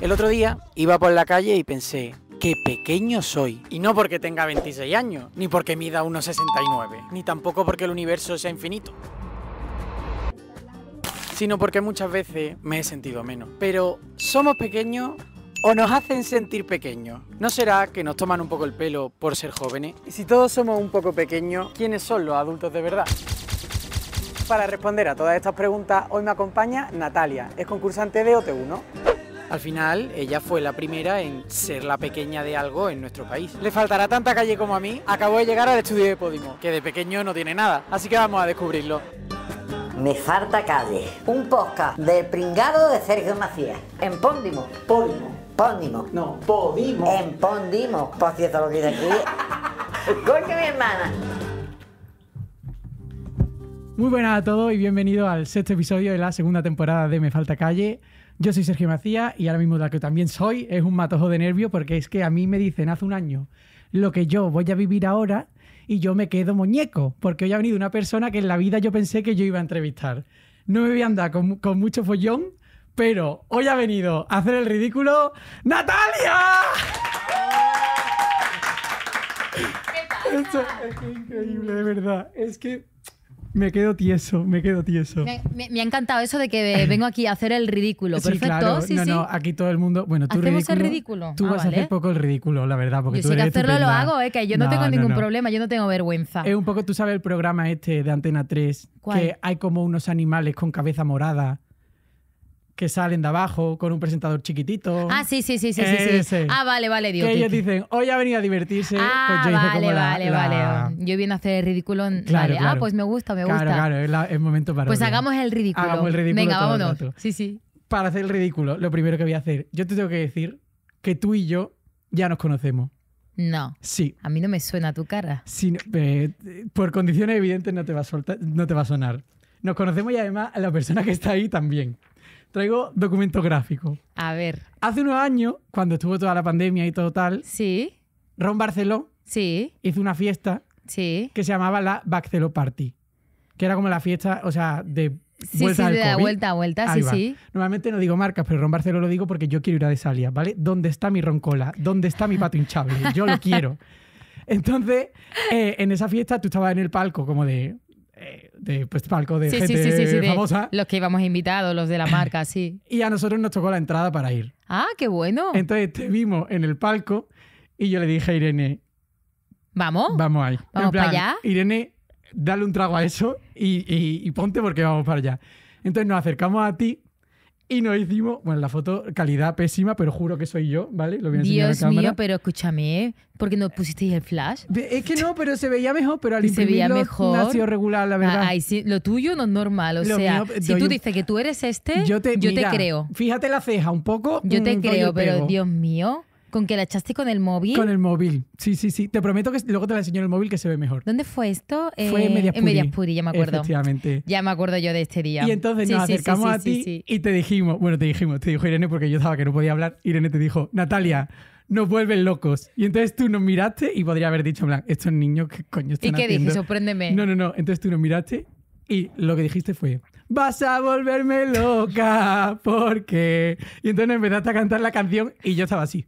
El otro día iba por la calle y pensé, qué pequeño soy. Y no porque tenga 26 años, ni porque mida 1,69, ni tampoco porque el universo sea infinito, sino porque muchas veces me he sentido menos. Pero somos pequeños o nos hacen sentir pequeños. ¿No será que nos toman un poco el pelo por ser jóvenes? Y si todos somos un poco pequeños, ¿quiénes son los adultos de verdad? Para responder a todas estas preguntas, hoy me acompaña Natalia, es concursante de OT1. Al final, ella fue la primera en ser la pequeña de algo en nuestro país. Le faltará tanta calle como a mí. Acabo de llegar al estudio de Podimo, que de pequeño no tiene nada, así que vamos a descubrirlo. Me falta calle, un podcast de pringado de Sergio Macías, en Podimo. Podimo. En Podimo, por cierto lo que dice aquí. Coño, mi hermana. Muy buenas a todos y bienvenidos al sexto episodio de la segunda temporada de Me Falta Calle. Yo soy Sergio Macías y ahora mismo la que también soy es un matojo de nervio, porque es que a mí me dicen hace un año lo que yo voy a vivir ahora y yo me quedo muñeco, porque hoy ha venido una persona que en la vida yo pensé que yo iba a entrevistar. No me voy a andar con mucho follón, pero hoy ha venido a hacer el ridículo ¡Natalia! ¿Qué pasa? Esto es que es increíble, de verdad. Es que... Me quedo tieso. Me ha encantado eso de que vengo aquí a hacer el ridículo. Sí, perfecto. Claro. Sí, no, sí. No, aquí todo el mundo... Bueno, tú ridículo. ¿Hacemos el ridículo? Tú vas a hacer poco el ridículo, la verdad, porque yo tú sí eres... Yo que hacerlo lo hago, que yo no tengo ningún problema, yo no tengo vergüenza. Es un poco... Tú sabes el programa este de Antena 3, ¿cuál? Que hay como unos animales con cabeza morada que salen de abajo con un presentador chiquitito. Ah, sí. Ah, vale, Dios. Que ellos dicen, hoy ha venido a divertirse. Ah, pues yo hice como vale. Yo vine a hacer ridículo. Claro, vale. Claro. Ah, pues me gusta. Claro, es el momento para... Pues hagamos el ridículo. Hagamos el ridículo. Venga, vámonos. Sí. Para hacer el ridículo, lo primero que voy a hacer, yo te tengo que decir que tú y yo ya nos conocemos. No. Sí. A mí no me suena tu cara. Sí, por condiciones evidentes no te va a sonar. Nos conocemos y además la persona que está ahí también. Traigo documentos gráficos. A ver. Hace unos años, cuando estuvo toda la pandemia y todo tal... Sí. Ron Barceló... Sí. Hizo una fiesta... Sí. Que se llamaba la Barceló Party. Que era como la fiesta, o sea, de vuelta al COVID. Sí, de vuelta. Ahí va. Sí. Normalmente no digo marcas, pero Ron Barceló lo digo porque yo quiero ir a Desalia, ¿vale? ¿Dónde está mi roncola? ¿Dónde está mi pato hinchable? Yo lo quiero. Entonces, en esa fiesta tú estabas en el palco como de gente famosa. Los que íbamos invitados, los de la marca, sí. Y a nosotros nos tocó la entrada para ir. ¡Ah, qué bueno! Entonces te vimos en el palco y yo le dije a Irene... ¿Vamos? Vamos ahí. ¿Vamos para allá? Irene, dale un trago a eso y ponte porque vamos para allá. Entonces nos acercamos a ti y nos hicimos... Bueno, la foto, calidad pésima, pero juro que soy yo, ¿vale? Lo voy a enseñar a la cámara. Dios mío, pero escúchame... ¿Por qué no pusisteis el flash? Es que no, pero se veía mejor, pero al imprimirlo nació regular, la verdad. Ay, sí, lo tuyo no es normal, o sea, mío, si tú dices que tú eres yo te creo. Fíjate la ceja un poco. Yo te creo, pero Dios mío, ¿con que la echaste con el móvil? Con el móvil, sí. Te prometo que luego te la enseño en el móvil que se ve mejor. ¿Dónde fue esto? Fue en Mediaspuri, ya me acuerdo. Efectivamente. Ya me acuerdo yo de este día. Y entonces nos acercamos a ti y te dijo Irene, porque yo estaba que no podía hablar, Irene te dijo, Natalia... Nos vuelven locos. Y entonces tú nos miraste y podría haber dicho, en plan, estos niños, ¿qué coño están haciendo? ¿Y qué dije? Sorpréndeme. No. Entonces tú nos miraste y lo que dijiste fue, vas a volverme loca, porque... Y entonces empezaste a cantar la canción y yo estaba así.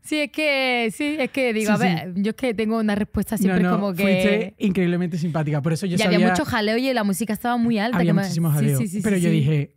Sí, es que digo, a ver. Yo es que tengo una respuesta siempre como que... Fuiste increíblemente simpática, por eso yo sabía... Y había mucho jaleo y la música estaba muy alta. Había muchísimo jaleo. Pero yo dije...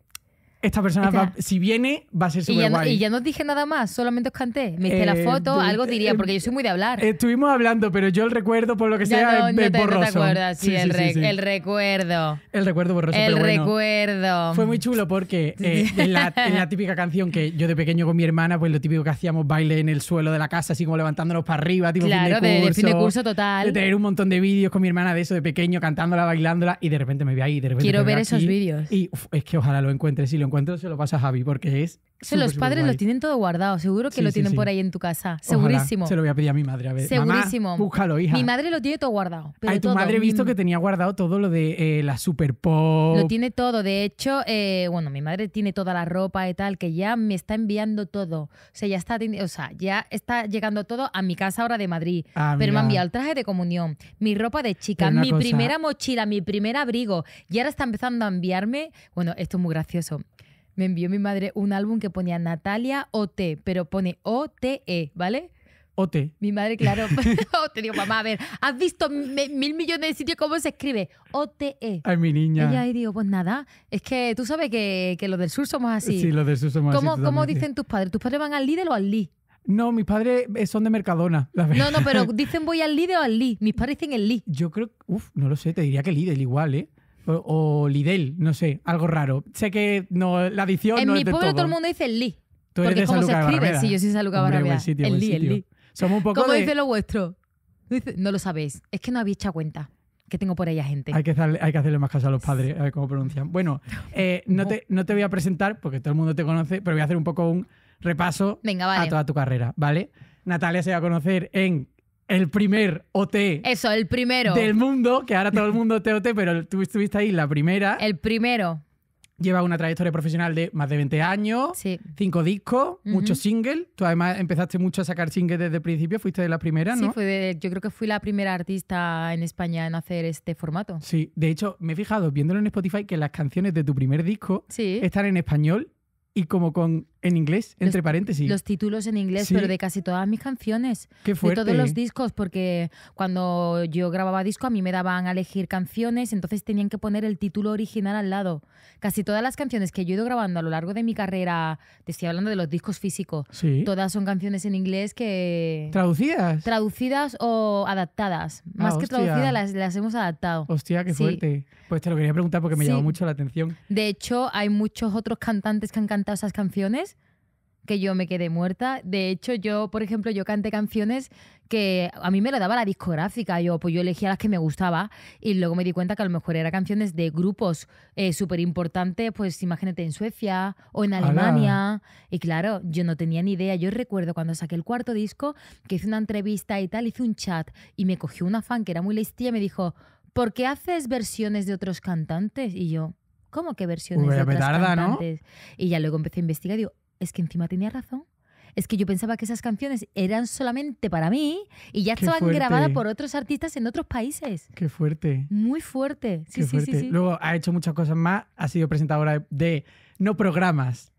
Esta persona, si viene, va a ser súper guay. Y ya no os dije nada más, solamente os canté. Me hice la foto, algo diría, porque yo soy muy de hablar. Estuvimos hablando, pero yo el recuerdo, por lo que sea, es borroso. No te acuerdas, sí. El recuerdo. El recuerdo borroso, pero bueno. Fue muy chulo porque en la típica canción que yo de pequeño con mi hermana, pues lo típico que hacíamos, baile en el suelo de la casa, así como levantándonos para arriba, tipo fin de curso total. De tener un montón de vídeos con mi hermana de eso, de pequeño, cantándola, bailándola, y de repente me vi ahí, de repente quiero ver esos vídeos. Y es que ojalá lo encuentres, sí, lo encuentro, se lo pasa a Javi, porque es... los padres lo tienen todo guardado, seguro que lo tienen por ahí en tu casa, segurísimo. Ojalá. Se lo voy a pedir a mi madre, a ver. Segurísimo. Mamá, búscalo, hija. Mi madre lo tiene todo guardado. Pero tu madre he visto que tenía guardado todo lo de la Super Pop. Lo tiene todo, de hecho, bueno, mi madre tiene toda la ropa y tal, que ya me está enviando todo. O sea, ya está llegando todo a mi casa ahora de Madrid. Ah, pero me ha enviado el traje de comunión, mi ropa de chica, mi primera mochila, mi primer abrigo, y ahora está empezando a enviarme... Bueno, esto es muy gracioso. me envió mi madre un álbum que ponía Natalia OT, pero pone OTE, ¿vale? OT. Mi madre, claro. Te digo, mamá, a ver, has visto 1000 millones de sitios cómo se escribe. OTE. Ay, mi niña. Y ahí digo, pues nada, es que tú sabes que los del sur somos así. Sí, los del sur somos así. ¿Cómo dicen tus padres? ¿Tus padres van al Lidl o al Lidl? No, mis padres son de Mercadona, la verdad. No, no, pero dicen voy al Lidl o al Lidl. Mis padres dicen el Lidl. Yo creo, no lo sé, te diría que Lidl igual, ¿eh? O Lidl, no sé, algo raro. Sé que no, la adición no es de todo. En mi pueblo todo el mundo dice el Lidl. Tú eres de Sanlúcar de Barrameda. Sí, yo soy de Sanlúcar de Barrameda. El Lidl, el Lidl. Somos un poco ¿cómo dice lo vuestro? No lo sabéis. Es que no habéis hecho cuenta que tengo por ahí a gente. Hay que hacerle más caso a los padres, a ver cómo pronuncian. Bueno, no te voy a presentar porque todo el mundo te conoce, pero voy a hacer un poco un repaso a toda tu carrera, ¿vale? Natalia se va a conocer en el primer OT. Eso, el primero. Del mundo, que ahora todo el mundo te OT, pero tú estuviste ahí la primera. El primero. Lleva una trayectoria profesional de más de 20 años, sí. 5 discos, muchos singles. Tú además empezaste mucho a sacar singles desde el principio, fuiste de la primera, ¿no? Sí, yo creo que fui la primera artista en España en hacer este formato. Sí, de hecho, me he fijado, viéndolo en Spotify, que las canciones de tu primer disco están en español y como en inglés, entre paréntesis. Los títulos en inglés, pero de casi todas mis canciones. Qué fuerte. De todos los discos, porque cuando yo grababa disco a mí me daban a elegir canciones, entonces tenían que poner el título original al lado. Casi todas las canciones que yo he ido grabando a lo largo de mi carrera, te estoy hablando de los discos físicos, todas son canciones en inglés que... ¿Traducidas? Traducidas o adaptadas. Más que traducidas, las hemos adaptado. Hostia, qué fuerte. Pues te lo quería preguntar porque me llamó mucho la atención. De hecho, hay muchos otros cantantes que han cantado esas canciones que yo me quedé muerta. De hecho, yo, por ejemplo, yo canté canciones que a mí me lo daba la discográfica. Yo elegía las que me gustaba y luego me di cuenta que a lo mejor eran canciones de grupos súper importantes, pues imagínate en Suecia o en Alemania. ¡Ala! Y claro, yo no tenía ni idea. Yo recuerdo cuando saqué el 4.º disco que hice una entrevista y tal, hice un chat y me cogió una fan que era muy listilla y me dijo, ¿por qué haces versiones de otros cantantes? Y yo, ¿cómo que versiones de otros cantantes? ¿No? Y ya luego empecé a investigar y digo, es que encima tenía razón. Es que yo pensaba que esas canciones eran solamente para mí y ya estaban grabadas por otros artistas en otros países. ¡Qué fuerte! Muy fuerte. Sí, sí, fuerte. Sí, sí. Luego ha hecho muchas cosas más. Ha sido presentadora de no programas,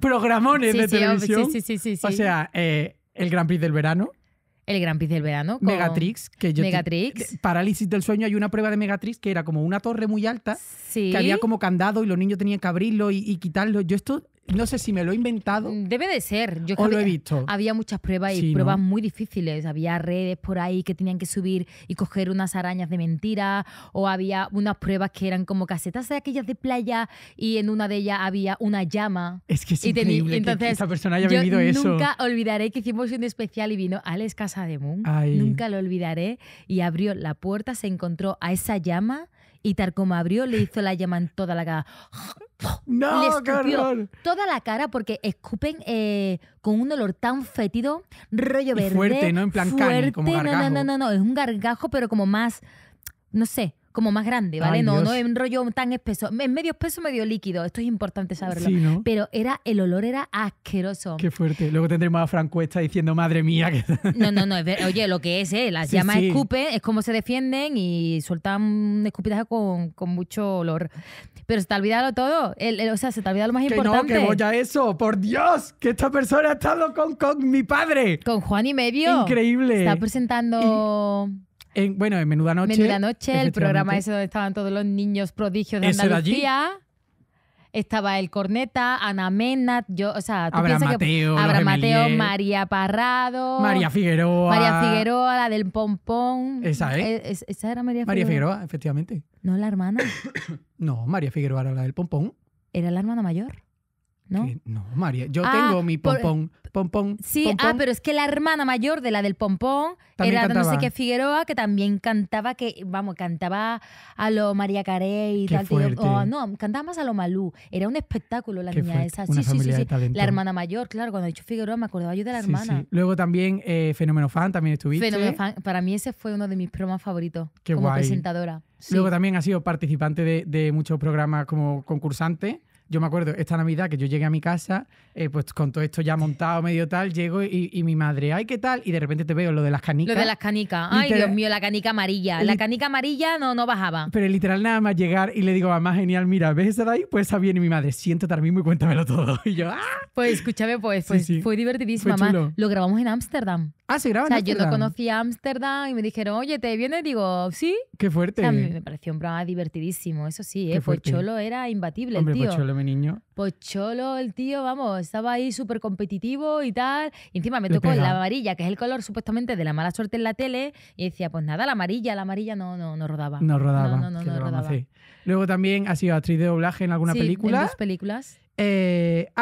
programones de televisión. Sí. O sea, el Gran Prix del verano. El Gran Prix del verano. Megatrix. Parálisis del sueño. Hay una prueba de Megatrix que era como una torre muy alta que había como candado y los niños tenían que abrirlo y quitarlo. Yo esto no sé si me lo he inventado. Debe de ser. Yo lo he visto. Había muchas pruebas y pruebas muy difíciles. Había redes por ahí que tenían que subir y coger unas arañas de mentira o había unas pruebas que eran como casetas de aquellas de playa y en una de ellas había una llama. Es que es increíble que esta persona haya vivido eso. Nunca olvidaré que hicimos un especial y vino Alex Casademunt. Nunca lo olvidaré. Y abrió la puerta, se encontró a esa llama y tal como abrió le hizo la llama en toda la cara. ¡No, le escupió toda la cara porque escupen con un olor tan fétido, rollo verde. Fuerte, ¿no? En plan fuerte, como gargajo. No. Es un gargajo, pero como más, no sé, como más grande, ¿vale? Ay, no es un rollo tan espeso. Es medio espeso, medio líquido. Esto es importante saberlo. Sí, ¿no? Pero el olor era asqueroso. Qué fuerte. Luego tendremos a Fran Cuesta diciendo, madre mía. Que... No. Oye, lo que es, las llamas escupen, es como se defienden y sueltan escupitaje con mucho olor. Pero se te ha olvidado todo. O sea, se te ha olvidado lo más importante. Que no, que voy a eso. ¡Por Dios! Que esta persona ha estado con mi padre. Con Juan y medio. Increíble. Está presentando... En Menuda Noche. Menuda Noche, el programa ese donde estaban todos los niños prodigios de Andalucía. Estaba el Corneta, Ana Mena, Abraham Mateo, María Parrado. María Figueroa, la del pompón. Esa, esa era María Figueroa. María Figueroa, efectivamente. No, la hermana. No, María Figueroa era la del pompón. Era la hermana mayor. ¿No? No, María. Yo tengo mi pompón. Pero es que la hermana mayor de la del pompón era de no sé qué Figueroa, que también cantaba, cantaba a lo María Carey y tal. No, cantaba más a lo Malú. Era un espectáculo la niña esa. Sí. La hermana mayor, claro. Cuando he dicho Figueroa me acordaba yo de la hermana. Sí. Luego también Fenómeno Fan, también estuviste. Fenómeno Fan. Para mí ese fue uno de mis programas favoritos. Qué como guay. Presentadora. Sí. Luego también ha sido participante de muchos programas como concursante. Yo me acuerdo esta Navidad que yo llegué a mi casa, pues con todo esto ya montado, medio tal, llego y mi madre, ay, ¿qué tal? Y de repente te veo lo de las canicas. Lo de las canicas. Ay, literal, Dios mío, la canica amarilla. La canica amarilla no bajaba. Pero literal nada más llegar y le digo, mamá, genial, mira, ¿ves esa de ahí? Pues esa viene mi madre, siéntate ahora mismo y cuéntamelo todo. Y yo, ¡ah! Pues escúchame, pues sí, sí, fue divertidísimo, mamá. Lo grabamos en Ámsterdam. Ah, se graba en Ámsterdam. O sea, yo no conocía Ámsterdam y me dijeron, oye, ¿te vienes? Digo, sí. Qué fuerte. O sea, me pareció un programa divertidísimo, eso sí, ¿eh? Pocholo era imbatible, hombre, el tío. Pocholo, mi niño. Pocholo, el tío, vamos, estaba ahí súper competitivo y tal. Y encima me tocó la amarilla, que es el color supuestamente de la mala suerte en la tele. Y decía, pues nada, la amarilla no rodaba. No rodaba. No rodaba. Sí. Luego también ha sido actriz de doblaje en alguna película. En dos películas.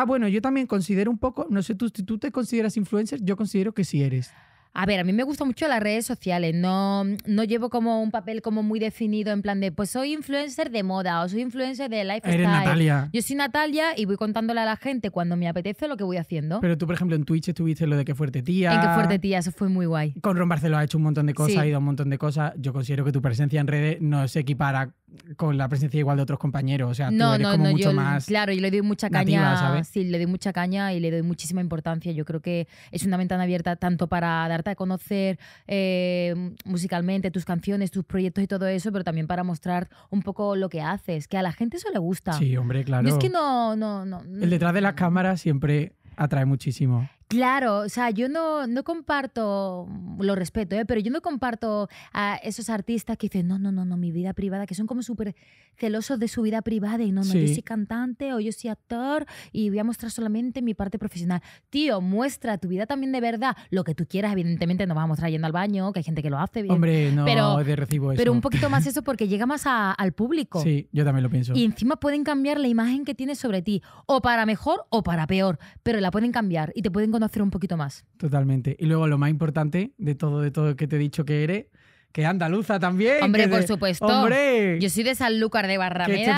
Bueno, yo también considero un poco, no sé, ¿tú te consideras influencer? Yo considero que sí eres. A ver, a mí me gustan mucho las redes sociales. No llevo como un papel como muy definido en plan de, pues soy influencer de moda o soy influencer de lifestyle. Eres Natalia. Yo soy Natalia y voy contándole a la gente cuando me apetece lo que voy haciendo. Pero tú, por ejemplo, en Twitch estuviste lo de Qué Fuerte Tía. En Qué Fuerte Tía, eso fue muy guay. Con Ron Barceló ha hecho un montón de cosas, ha ido a un montón de cosas. Yo considero que tu presencia en redes no se equipara con la presencia igual de otros compañeros. O sea, tú eres como mucho más. Claro, yo le doy mucha caña. Nativa, ¿sabes? Sí, le doy mucha caña y le doy muchísima importancia. Yo creo que es una ventana abierta tanto para darte a conocer musicalmente tus canciones, tus proyectos y todo eso, pero también para mostrar un poco lo que haces, que a la gente eso le gusta. Sí, hombre, claro. No, es que no. El detrás de las cámaras siempre atrae muchísimo. Claro, o sea, yo no comparto, lo respeto, pero yo no comparto a esos artistas que dicen, no, mi vida privada, que son como súper celosos de su vida privada y yo soy cantante o yo soy actor y voy a mostrar solamente mi parte profesional. Tío, muestra tu vida también de verdad, lo que tú quieras, evidentemente no vas a mostrar yendo al baño, que hay gente que lo hace bien. Hombre, no, de recibo eso. Pero un poquito más eso porque llega más al público. Sí, yo también lo pienso. Y encima pueden cambiar la imagen que tienes sobre ti, o para mejor o para peor, pero la pueden cambiar y te pueden conocer un poquito más. Totalmente. Y luego lo más importante de todo que te he dicho que eres, que andaluza también. Hombre, por supuesto. ¡Hombre! Yo soy de Sanlúcar de Barrameda. Que este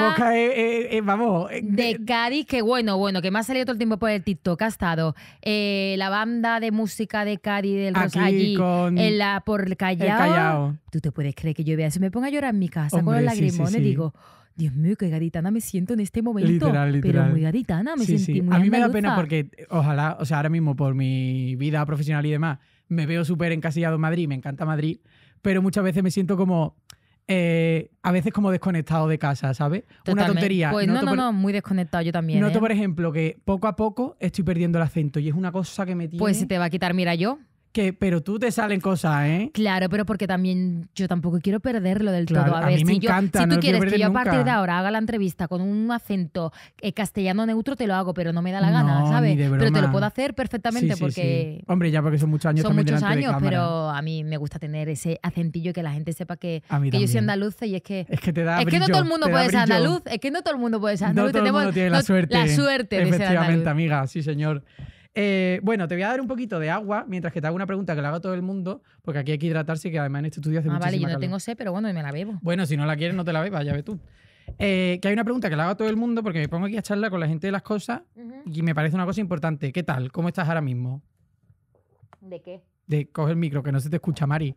podcast de Cádiz, que bueno, que me ha salido todo el tiempo por el TikTok. Ha estado la banda de música de Cádiz del Rosalí, por Callao. ¿Tú te puedes creer que yo vea eso? Me pongo a llorar en mi casa, hombre, con los lagrimones, sí. Digo, Dios mío, qué gaditana me siento en este momento. Literal. Pero muy gaditana, me sentí muy andaluza. A mí me da pena porque, ojalá, o sea, ahora mismo por mi vida profesional y demás, me veo súper encasillado en Madrid, me encanta Madrid, pero muchas veces me siento como, a veces como desconectado de casa, ¿sabes? Totalmente. Una tontería. Pues no, muy desconectado yo también. Noto, por ejemplo, que poco a poco estoy perdiendo el acento y es una cosa que me tiene. Pues se te va a quitar, mira yo. Pero tú te salen cosas, ¿eh? Claro, pero porque también yo tampoco quiero perderlo del todo. A ver, mí me encanta, si tú quieres que yo a partir de ahora haga la entrevista con un acento castellano neutro, te lo hago, pero no me da la gana, ¿sabes? Pero te lo puedo hacer perfectamente porque... Sí. Hombre, ya porque son muchos años también delante de cámara. Son muchos años, pero a mí me gusta tener ese acentillo que la gente sepa que yo soy andaluza y es que... Es que te da brillo, es que no todo el mundo puede ser andaluz. Es que no todo el mundo puede ser andaluz. No todo el mundo tiene la suerte. La suerte de ser andaluz. Efectivamente, amiga, sí señor. Bueno, te voy a dar un poquito de agua mientras que te hago una pregunta que la haga a todo el mundo, porque aquí hay que hidratarse y que además en este estudio hace muchísima calor. Yo no tengo sed, pero bueno, me la bebo. Bueno, si no la quieres, no te la bebas, ya ves tú. Que hay una pregunta que la hago a todo el mundo porque me pongo aquí a charlar con la gente de las cosas y me parece una cosa importante. ¿Qué tal? ¿Cómo estás ahora mismo? ¿De qué? Coge el micro, que no se te escucha, Mari.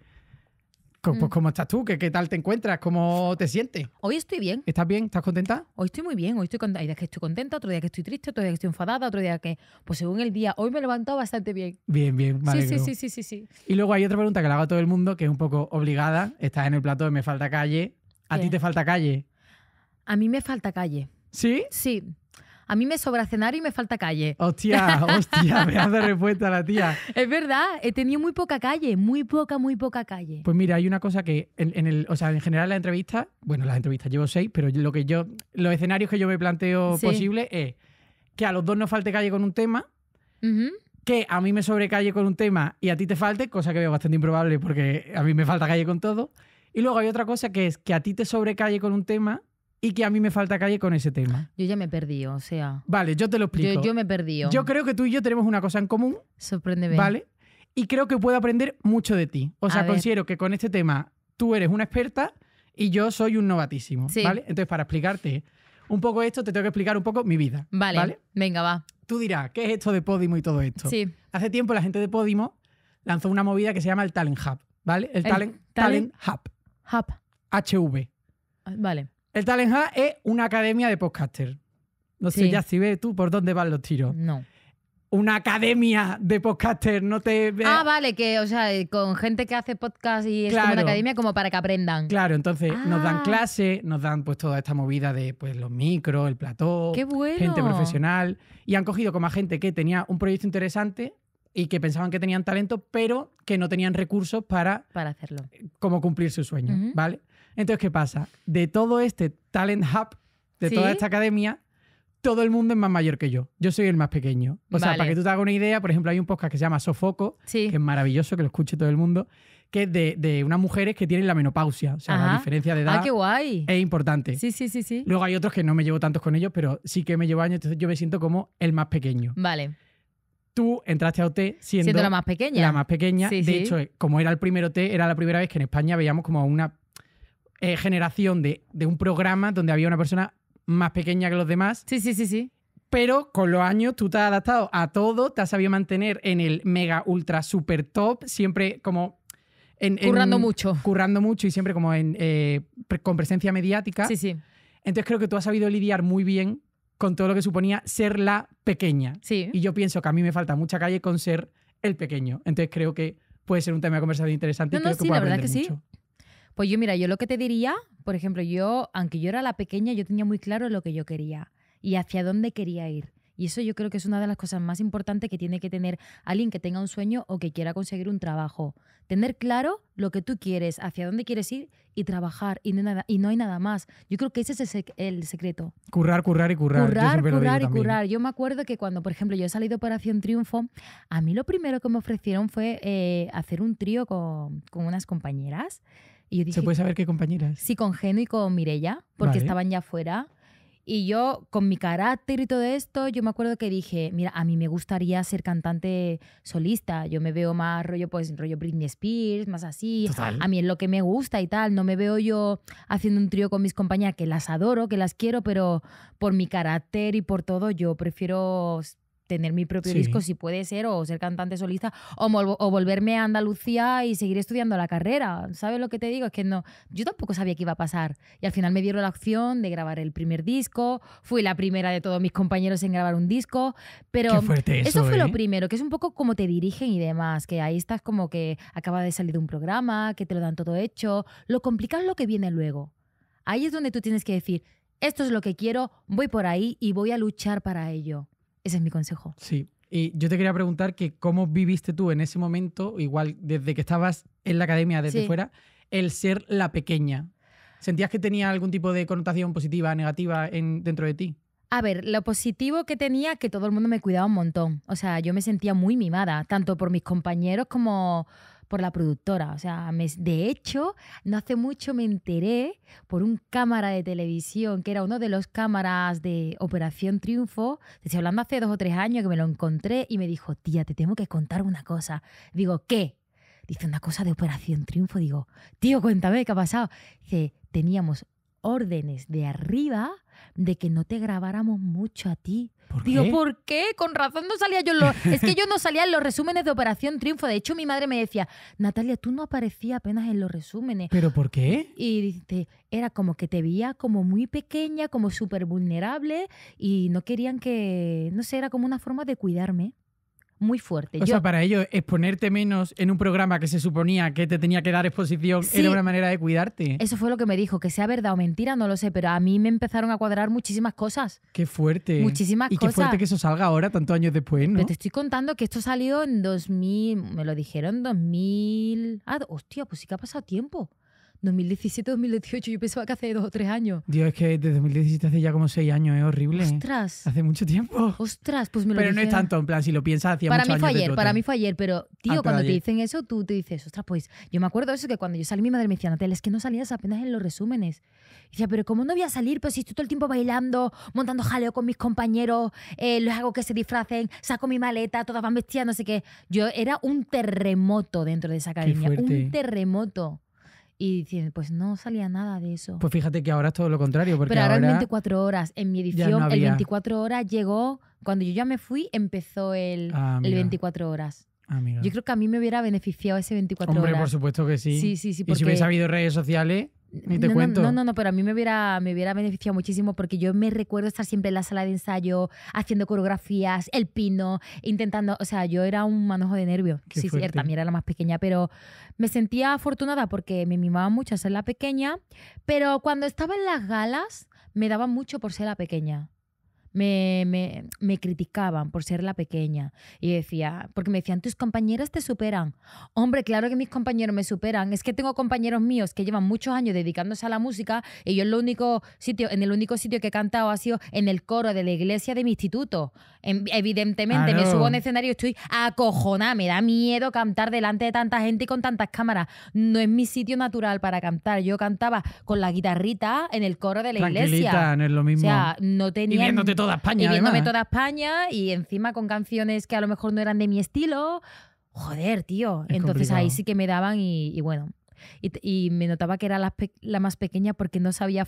Pues, ¿cómo estás tú? ¿Qué tal te encuentras? ¿Cómo te sientes? Hoy estoy bien. ¿Estás bien? ¿Estás contenta? Hoy estoy muy bien. Hoy estoy contenta. Hay días que estoy contenta, otro día que estoy triste, otro día que estoy enfadada, otro día que... Pues según el día, hoy me he levantado bastante bien. Bien. Vale, sí. Y luego hay otra pregunta que la hago a todo el mundo, que es un poco obligada. Estás en el plato de Me Falta Calle. ¿A ti te falta calle? A mí me falta calle. ¿Sí? Sí. A mí me sobra cenar y me falta calle. Hostia, me hace respuesta la tía. Es verdad, he tenido muy poca calle, muy poca calle. Pues mira, hay una cosa que en general la entrevista, bueno, las entrevistas llevo 6, pero los escenarios que yo me planteo posible es que a los dos nos falte calle con un tema, que a mí me sobrecalle con un tema y a ti te falte, cosa que veo bastante improbable porque a mí me falta calle con todo. Y luego hay otra cosa que es que a ti te sobrecalle con un tema y que a mí me falta calle con ese tema. Yo ya me he perdido, o sea... Vale, yo te lo explico. Yo me he perdido. Yo creo que tú y yo tenemos una cosa en común. Sorpréndeme. Vale. Y creo que puedo aprender mucho de ti. O sea, considero que con este tema tú eres una experta y yo soy un novatísimo. Sí. ¿Vale? Entonces, para explicarte un poco esto, te tengo que explicar un poco mi vida. Vale. Venga, va. Tú dirás, ¿qué es esto de Podimo y todo esto? Sí. Hace tiempo la gente de Podimo lanzó una movida que se llama el Talent Hub. ¿Vale? El Talent Hub. HV. Vale. El Talent Hub es una academia de podcaster. No sé ya si ves tú por dónde van los tiros. No. Una academia de podcaster, no te veas. Ah, vale, que, o sea, con gente que hace podcast y es como una academia como para que aprendan. Claro, entonces nos dan clase, nos dan pues toda esta movida de pues los micros, el plató, ¡qué bueno! gente profesional. Y han cogido como a gente que tenía un proyecto interesante y que pensaban que tenían talento, pero que no tenían recursos para hacerlo. Como cumplir su sueño, ¿vale? Entonces, ¿qué pasa? De todo este Talent Hub, de toda esta academia, todo el mundo es más mayor que yo. Yo soy el más pequeño. O sea, para que tú te hagas una idea, por ejemplo, hay un podcast que se llama Sofoco, que es maravilloso, que lo escuche todo el mundo, que es de unas mujeres que tienen la menopausia. O sea, la diferencia de edad qué guay. Es importante. Sí, sí, sí, sí. Luego hay otros que no me llevo tantos con ellos, pero sí que me llevo años, entonces yo me siento como el más pequeño. Vale. Tú entraste a OT siendo la más pequeña. La más pequeña. Sí, de hecho, como era el primer OT, era la primera vez que en España veíamos como una generación de un programa donde había una persona más pequeña que los demás. Sí, sí, sí, sí. Pero con los años tú te has adaptado a todo, te has sabido mantener en el mega, ultra, super top, siempre como... currando mucho. Currando mucho y siempre como con presencia mediática. Sí, sí. Entonces creo que tú has sabido lidiar muy bien con todo lo que suponía ser la pequeña. Sí. Y yo pienso que a mí me falta mucha calle con ser el pequeño. Entonces creo que puede ser un tema de conversación interesante. No, no, sí, la verdad que sí. Pues yo, mira, yo lo que te diría, por ejemplo, yo, aunque yo era la pequeña, yo tenía muy claro lo que yo quería y hacia dónde quería ir. Y eso yo creo que es una de las cosas más importantes que tiene que tener alguien que tenga un sueño o que quiera conseguir un trabajo. Tener claro lo que tú quieres, hacia dónde quieres ir y trabajar. Y no hay nada más. Yo creo que ese es el secreto. Currar, currar y currar. Currar. Yo me acuerdo que cuando, por ejemplo, yo he salido de Operación Triunfo, a mí lo primero que me ofrecieron fue hacer un trío con unas compañeras. Y yo dije, ¿se puede saber qué compañeras? Sí, con Geno y con Mirella, porque estaban ya fuera. Y yo, con mi carácter y todo esto, yo me acuerdo que dije, mira, a mí me gustaría ser cantante solista. Yo me veo más rollo Britney Spears, más así. Total. A mí es lo que me gusta y tal. No me veo yo haciendo un trío con mis compañeras, que las adoro, que las quiero, pero por mi carácter y por todo, yo prefiero tener mi propio disco, si puede ser, o ser cantante solista, o volverme a Andalucía y seguir estudiando la carrera. ¿Sabes lo que te digo? Es que no, yo tampoco sabía qué iba a pasar. Y al final me dieron la opción de grabar el primer disco. Fui la primera de todos mis compañeros en grabar un disco. Pero qué fuerte eso fue lo primero, que es un poco como te dirigen y demás, que ahí estás como que acaba de salir de un programa, que te lo dan todo hecho. Lo complicado es lo que viene luego. Ahí es donde tú tienes que decir, esto es lo que quiero, voy por ahí y voy a luchar para ello. Ese es mi consejo. Sí. Y yo te quería preguntar que cómo viviste tú en ese momento, igual desde que estabas en la academia, desde fuera, el ser la pequeña. ¿Sentías que tenía algún tipo de connotación positiva, negativa dentro de ti? A ver, lo positivo que tenía, que todo el mundo me cuidaba un montón. O sea, yo me sentía muy mimada, tanto por mis compañeros como por la productora. O sea, de hecho, no hace mucho me enteré por un cámara de televisión, que era uno de los cámaras de Operación Triunfo. Te estoy hablando hace 2 o 3 años que me lo encontré y me dijo, tía, te tengo que contar una cosa. Digo, ¿qué? Dice, una cosa de Operación Triunfo. Digo, tío, cuéntame, ¿qué ha pasado? Dice, teníamos órdenes de arriba de que no te grabáramos mucho a ti. Digo, ¿por qué? Con razón no salía yo. Es que yo no salía en los resúmenes de Operación Triunfo. De hecho, mi madre me decía, Natalia, tú no aparecías apenas en los resúmenes. ¿Pero por qué? Y dice, era como que te veía como muy pequeña, como súper vulnerable y no querían que... No sé, era como una forma de cuidarme. Muy fuerte. O sea, para ellos, exponerte menos en un programa que se suponía que te tenía que dar exposición era una manera de cuidarte. Eso fue lo que me dijo, que sea verdad o mentira, no lo sé, pero a mí me empezaron a cuadrar muchísimas cosas. ¡Qué fuerte! Muchísimas cosas. Y qué fuerte que eso salga ahora, tantos años después, ¿no? Pero te estoy contando que esto salió en 2000, me lo dijeron en 2000... Ah, hostia, pues sí que ha pasado tiempo. 2017, 2018, yo pensaba que hace 2 o 3 años. Dios, es que desde 2017 hace ya como 6 años, es horrible. ¡Ostras! Hace mucho tiempo. ¡Ostras! Pues me lo dijeron. Pero no es tanto, en plan, si lo piensas, hacía muchos años. Para mí fue ayer, pero, tío, cuando te dicen eso, tú te dices, ostras, pues, yo me acuerdo de eso, que cuando yo salí, mi madre me decía, Natalia, es que no salías apenas en los resúmenes. Y decía, pero ¿cómo no voy a salir? Pues si estoy todo el tiempo bailando, montando jaleo con mis compañeros, los hago que se disfracen, saco mi maleta, todas van vestidas, no sé qué. Yo era un terremoto dentro de esa academia. Un terremoto. Y dicen, pues no salía nada de eso. Pues fíjate que ahora es todo lo contrario. Porque pero ahora en 24 horas, en mi edición, no el 24 horas llegó... Cuando yo ya me fui, empezó el 24 horas. Amiga. Yo creo que a mí me hubiera beneficiado ese 24 horas. Hombre, por supuesto que sí. Sí, sí, sí. Porque... Y si hubiese habido redes sociales... Ni te cuento. No, pero a mí me hubiera beneficiado muchísimo, porque yo me recuerdo estar siempre en la sala de ensayo haciendo coreografías, el pino, intentando... O sea, yo era un manojo de nervios. Sí, también era la más pequeña, pero me sentía afortunada porque me mimaban mucho a ser la pequeña, pero cuando estaba en las galas me daban mucho por ser la pequeña. Me criticaban por ser la pequeña y decía, porque me decían, tus compañeras te superan. Hombre, claro que mis compañeros me superan. Es que tengo compañeros míos que llevan muchos años dedicándose a la música y yo en el único sitio que he cantado ha sido en el coro de la iglesia de mi instituto. Evidentemente, me subo a un escenario y estoy acojonada. Me da miedo cantar delante de tanta gente y con tantas cámaras. No es mi sitio natural para cantar. Yo cantaba con la guitarrita en el coro de la iglesia. No es lo mismo. O sea, no tenía... Toda España, y viéndome toda España, y encima con canciones que a lo mejor no eran de mi estilo. Joder, tío. Es Entonces complicado. Ahí sí que me daban y bueno. Y me notaba que era la más pequeña porque no sabía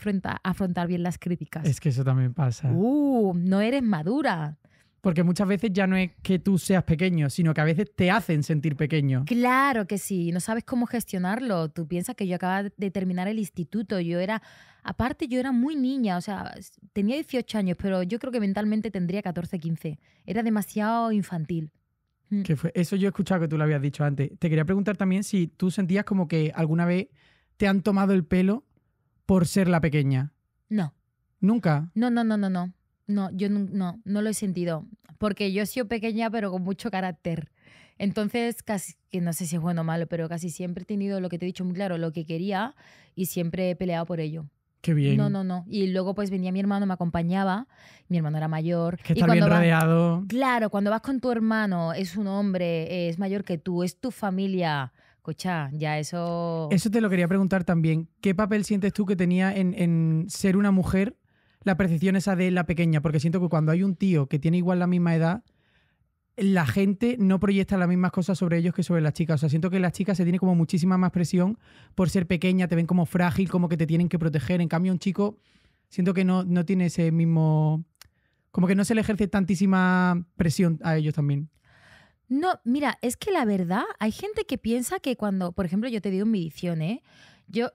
afrontar bien las críticas. Es que eso también pasa. No eres madura. Porque muchas veces ya no es que tú seas pequeño, sino que a veces te hacen sentir pequeño. Claro que sí. No sabes cómo gestionarlo. Tú piensas que yo acababa de terminar el instituto. Aparte, yo era muy niña. O sea, tenía 18 años, pero yo creo que mentalmente tendría 14, 15. Era demasiado infantil. ¿Qué fue? Eso yo he escuchado que tú lo habías dicho antes. Te quería preguntar también si tú sentías como que alguna vez te han tomado el pelo por ser la pequeña. No. ¿Nunca? No. No, yo no lo he sentido, porque yo he sido pequeña pero con mucho carácter. Entonces, casi, que no sé si es bueno o malo, pero casi siempre he tenido lo que te he dicho muy claro, lo que quería, y siempre he peleado por ello. Qué bien. No. Y luego pues venía mi hermano, me acompañaba, mi hermano era mayor. Es que está bien rodeado. Claro, cuando vas con tu hermano, es un hombre, es mayor que tú, es tu familia... Escucha, ya eso... Eso te lo quería preguntar también. ¿Qué papel sientes tú que tenía en ser una mujer... la percepción esa de la pequeña? Porque siento que cuando hay un tío que tiene igual la misma edad, la gente no proyecta las mismas cosas sobre ellos que sobre las chicas. O sea, siento que las chicas se tienen como muchísima más presión por ser pequeña, te ven como frágil, como que te tienen que proteger. En cambio, un chico siento que no tiene ese mismo... Como que no se le ejerce tantísima presión a ellos también. No, mira, es que la verdad, hay gente que piensa que cuando... Por ejemplo, yo te digo en mi edición,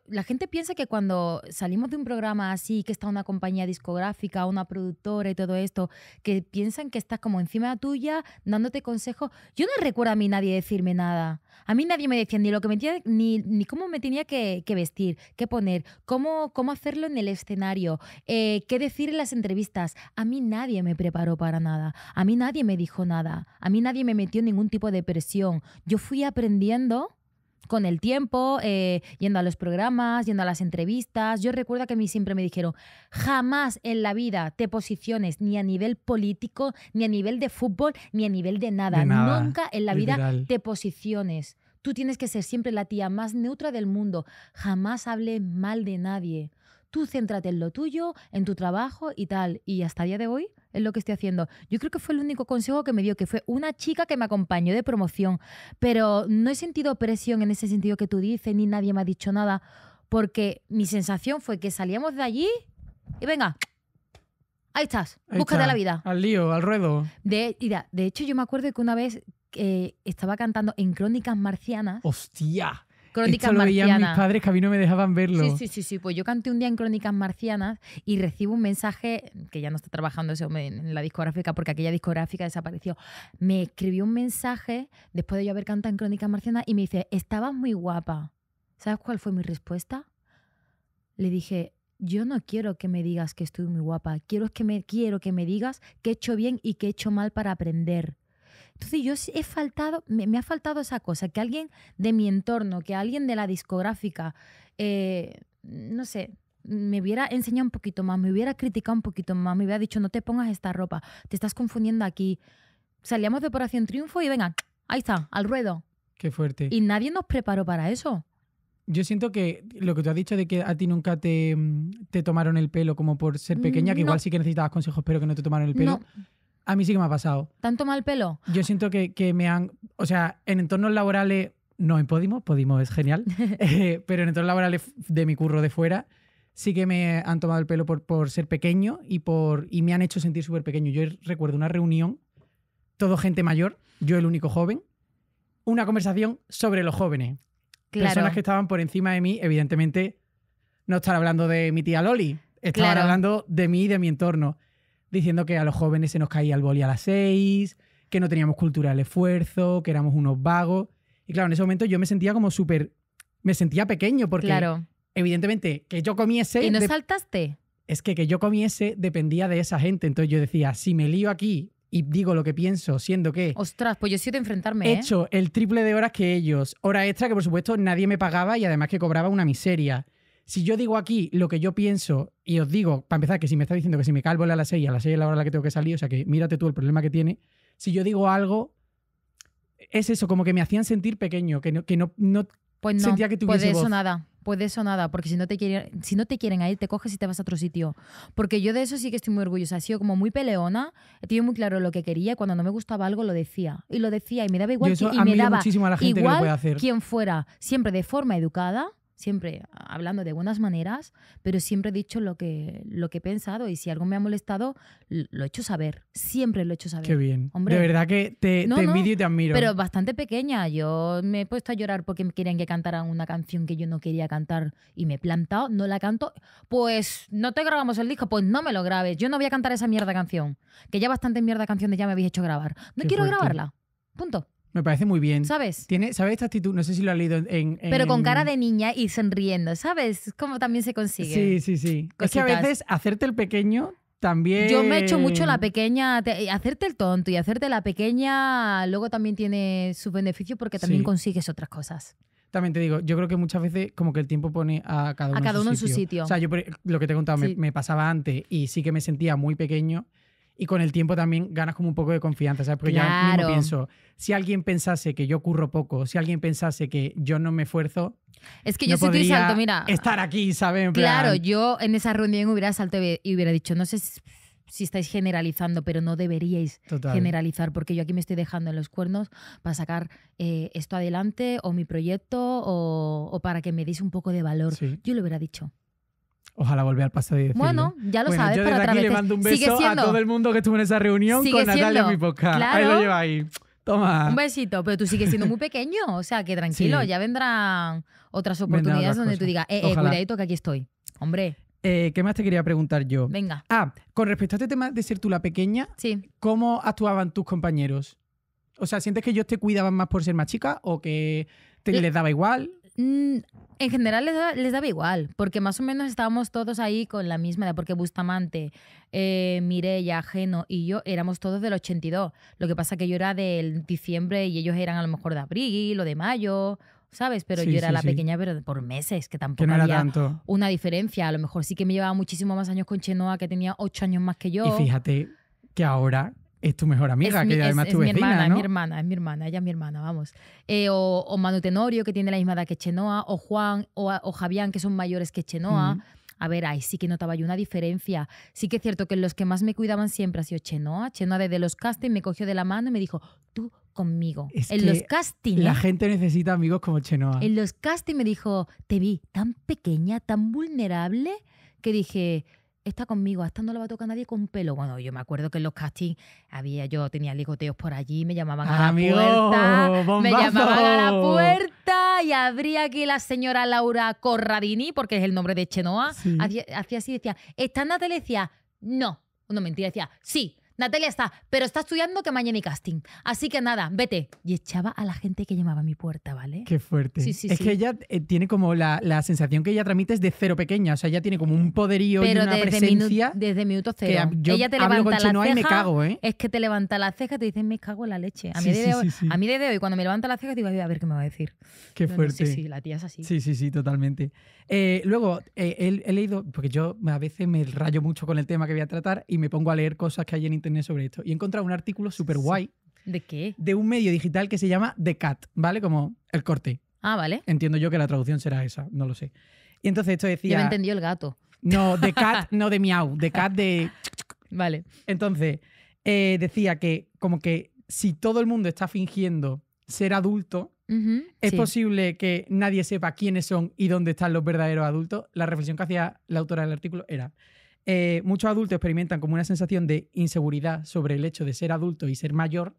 la gente piensa que cuando salimos de un programa así, que está una compañía discográfica, una productora y todo esto, que piensan que estás como encima tuya, dándote consejos. Yo no recuerdo a mí nadie decirme nada. A mí nadie me decía ni lo que me tenía, ni cómo me tenía que vestir, qué poner, cómo hacerlo en el escenario, qué decir en las entrevistas. A mí nadie me preparó para nada. A mí nadie me dijo nada. A mí nadie me metió ningún tipo de presión. Yo fui aprendiendo... con el tiempo, yendo a los programas, yendo a las entrevistas. Yo recuerdo que a mí siempre me dijeron, jamás en la vida te posiciones ni a nivel político, ni a nivel de fútbol, ni a nivel de nada. Nunca en la vida te posiciones. Tú tienes que ser siempre la tía más neutra del mundo. Jamás hables mal de nadie. Tú céntrate en lo tuyo, en tu trabajo y tal. Y hasta el día de hoy es lo que estoy haciendo. Yo creo que fue el único consejo que me dio, que fue una chica que me acompañó de promoción, pero no he sentido presión en ese sentido que tú dices, ni nadie me ha dicho nada, porque mi sensación fue que salíamos de allí y venga, ahí estás, búscate la vida. Al lío, al ruedo. De hecho, yo me acuerdo que una vez estaba cantando en Crónicas Marcianas. ¡Hostia! Crónicas Marcianas. Veían mis padres, que a mí no me dejaban verlo. Sí. Pues yo canté un día en Crónicas Marcianas y recibo un mensaje, que ya no está trabajando ese hombre en la discográfica porque aquella discográfica desapareció. Me escribió un mensaje después de yo haber cantado en Crónicas Marcianas y me dice, estabas muy guapa. ¿Sabes cuál fue mi respuesta? Le dije, yo no quiero que me digas que estoy muy guapa. Quiero que me digas que he hecho bien y que he hecho mal para aprender. Entonces yo me ha faltado esa cosa, que alguien de mi entorno, que alguien de la discográfica, no sé, me hubiera enseñado un poquito más, me hubiera criticado un poquito más, me hubiera dicho no te pongas esta ropa, te estás confundiendo aquí. Salíamos de Operación Triunfo y venga, ahí está, al ruedo. Qué fuerte. Y nadie nos preparó para eso. Yo siento que lo que tú has dicho de que a ti nunca te tomaron el pelo como por ser pequeña, que no. Igual sí que necesitabas consejos, pero que no te tomaron el pelo. No. A mí sí que me ha pasado. ¿Tanto mal pelo? Yo siento que me han... O sea, en entornos laborales... No, en Podimo es genial. Pero en entornos laborales de mi curro de fuera sí que me han tomado el pelo por ser pequeño y me han hecho sentir súper pequeño. Yo recuerdo una reunión, todo gente mayor, yo el único joven, una conversación sobre los jóvenes. Claro. Personas que estaban por encima de mí, evidentemente... no estar hablando de mi tía Loli, estaban hablando de mí y de mi entorno, diciendo que a los jóvenes se nos caía el boli a las 6, que no teníamos cultura del esfuerzo, que éramos unos vagos. Y claro, en ese momento yo me sentía como súper... Me sentía pequeño porque, evidentemente, que yo comiese... ¿Y no saltaste? Es que yo comiese dependía de esa gente. Entonces yo decía, si me lío aquí y digo lo que pienso, siendo que... Ostras, pues yo he sido de enfrentarme, He hecho el triple de horas que ellos. Hora extra que, por supuesto, nadie me pagaba y además que cobraba una miseria. Si yo digo aquí lo que yo pienso y os digo, para empezar, que si me está diciendo que si me calvo a las 6, a las 6 es la hora a la que tengo que salir, o sea que mírate tú el problema que tiene. Si yo digo algo, es eso, como que me hacían sentir pequeño, que no pues no, sentía que tuviese voz. Pues de eso nada, porque si no te quieren ahí, te coges y te vas a otro sitio. Porque yo de eso sí que estoy muy orgullosa. He sido como muy peleona, he tenido muy claro lo que quería y cuando no me gustaba algo lo decía y me daba igual, quien fuera, siempre de forma educada, siempre hablando de buenas maneras, pero siempre he dicho lo que he pensado y si algo me ha molestado, lo he hecho saber. Siempre lo he hecho saber. Qué bien. Hombre, de verdad que te envidio y te admiro. Pero bastante pequeña. Yo me he puesto a llorar porque me querían que cantara una canción que yo no quería cantar y me he plantado, no la canto. Pues no te grabamos el disco, pues no me lo grabes. Yo no voy a cantar esa mierda canción. Que ya bastante mierda canción de ya me habéis hecho grabar. No quiero grabarla. Punto. Me parece muy bien. ¿Sabes? ¿Sabes esta actitud? No sé si lo has leído en... Pero con cara de niña y sonriendo, ¿sabes? Como también se consigue. Sí, sí, sí. Cositas. Es que a veces hacerte el pequeño también... Yo me he hecho mucho la pequeña... Hacerte el tonto y hacerte la pequeña luego también tiene sus beneficios porque también consigues otras cosas. También te digo, yo creo que muchas veces como que el tiempo pone a cada uno en su sitio. O sea, yo lo que te he contado me pasaba antes y sí que me sentía muy pequeño. Y con el tiempo también ganas como un poco de confianza, ¿sabes? Porque ya mismo pienso, si alguien pensase que yo curro poco, si alguien pensase que yo no me esfuerzo, es que yo soy Crisanto, mira. Estar aquí, ¿sabes? En plan... Claro, yo en esa reunión hubiera saltado y hubiera dicho, no sé si estáis generalizando, pero no deberíais generalizar, porque yo aquí me estoy dejando en los cuernos para sacar esto adelante, o mi proyecto, o para que me deis un poco de valor. Sí. Yo lo hubiera dicho. Ojalá volver al pasado y decirlo. Bueno, ya lo sabes. Yo desde aquí le mando un beso a todo el mundo que estuvo en esa reunión con Natalia en mi podcast. Claro. Ahí lo lleva ahí. Toma. Un besito, pero tú sigues siendo muy pequeño. O sea, que tranquilo, ya vendrán otras oportunidades donde tú digas, cuidadito que aquí estoy. Hombre. ¿Qué más te quería preguntar yo? Venga. Ah, con respecto a este tema de ser tú la pequeña, ¿cómo actuaban tus compañeros? O sea, ¿sientes que ellos te cuidaban más por ser más chica o que les daba igual? En general les daba igual, porque más o menos estábamos todos ahí con la misma edad, porque Bustamante, Mirella, Geno y yo éramos todos del 82. Lo que pasa que yo era del diciembre y ellos eran a lo mejor de abril o de mayo, ¿sabes? Pero yo era la pequeña, pero por meses, que tampoco no había una diferencia. A lo mejor sí que me llevaba muchísimo más años con Chenoa, que tenía 8 años más que yo. Y fíjate que ahora... Es tu mejor amiga, que además es tu vecina, mi hermana, ¿no? Es mi hermana, ella es mi hermana, vamos. O Manu Tenorio, que tiene la misma edad que Chenoa, o Juan, o Javián, que son mayores que Chenoa. A ver, ahí sí que notaba yo una diferencia. Sí que es cierto que los que más me cuidaban siempre ha sido Chenoa. Chenoa desde los castings me cogió de la mano y me dijo, tú conmigo. Es en los castings. La gente necesita amigos como Chenoa. En los castings me dijo, te vi tan pequeña, tan vulnerable, que dije... Está conmigo, hasta no la va a tocar nadie con pelo. Bueno, yo me acuerdo que en los castings tenía ligoteos por allí, me llamaban a la puerta. ¡Bombazo! Me llamaban a la puerta y abría aquí la señora Laura Corradini, porque es el nombre de Chenoa. Sí. Hacía así, decía, ¿está Natalia? Decía, no, mentira, decía, sí. Natalia está, pero está estudiando que mañana hay casting. Así que nada, vete. Y echaba a la gente que llamaba a mi puerta, ¿vale? Qué fuerte. Sí, sí, que ella tiene como la sensación que ella transmite es de cero pequeña. O sea, ella tiene como un poderío pero y una presencia. Desde minuto cero. Ella te levanta la ceja. Y me cago, ¿eh? Es que te levanta la ceja y te dice, me cago en la leche. A mí de hoy, cuando me levanta la ceja, digo, a ver qué me va a decir. Qué fuerte. Sí, la tía es así. Sí, totalmente. Luego, he leído, porque yo a veces me rayo mucho con el tema que voy a tratar y me pongo a leer cosas que hay en internet sobre esto. Y he encontrado un artículo súper guay. ¿De qué? De un medio digital que se llama The Cut, ¿vale? Como el corte. Ah, vale. Entiendo yo que la traducción será esa, no lo sé. Y entonces esto decía... Ya me entendió el gato. No, The Cut, no de miau, The Cut de... Vale. Entonces, decía que como que si todo el mundo está fingiendo ser adulto, es posible que nadie sepa quiénes son y dónde están los verdaderos adultos. La reflexión que hacía la autora del artículo era... muchos adultos experimentan como una sensación de inseguridad sobre el hecho de ser adulto y ser mayor,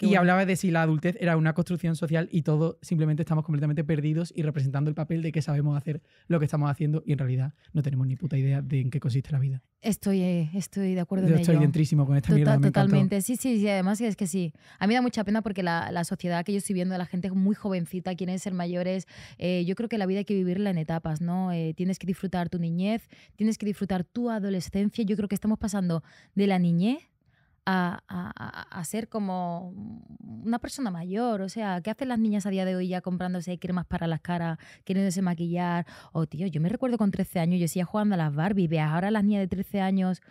Y hablaba de si la adultez era una construcción social y todos simplemente estamos completamente perdidos y representando el papel de que sabemos hacer lo que estamos haciendo y en realidad no tenemos ni puta idea de en qué consiste la vida. Estoy de acuerdo en ello. Yo estoy dentrísimo con esta mierda. Totalmente. Sí, sí, sí. Además es que sí. A mí da mucha pena porque la sociedad que yo estoy viendo, la gente muy jovencita, quieren ser mayores. Yo creo que la vida hay que vivirla en etapas, ¿no? Tienes que disfrutar tu niñez, tienes que disfrutar tu adolescencia. Yo creo que estamos pasando de la niñez a ser como una persona mayor. O sea, ¿qué hacen las niñas a día de hoy ya comprándose cremas para las caras, queriéndose maquillar? Oh, tío, yo me recuerdo con 13 años, yo seguía jugando a las Barbie. Veas ahora las niñas de 13 años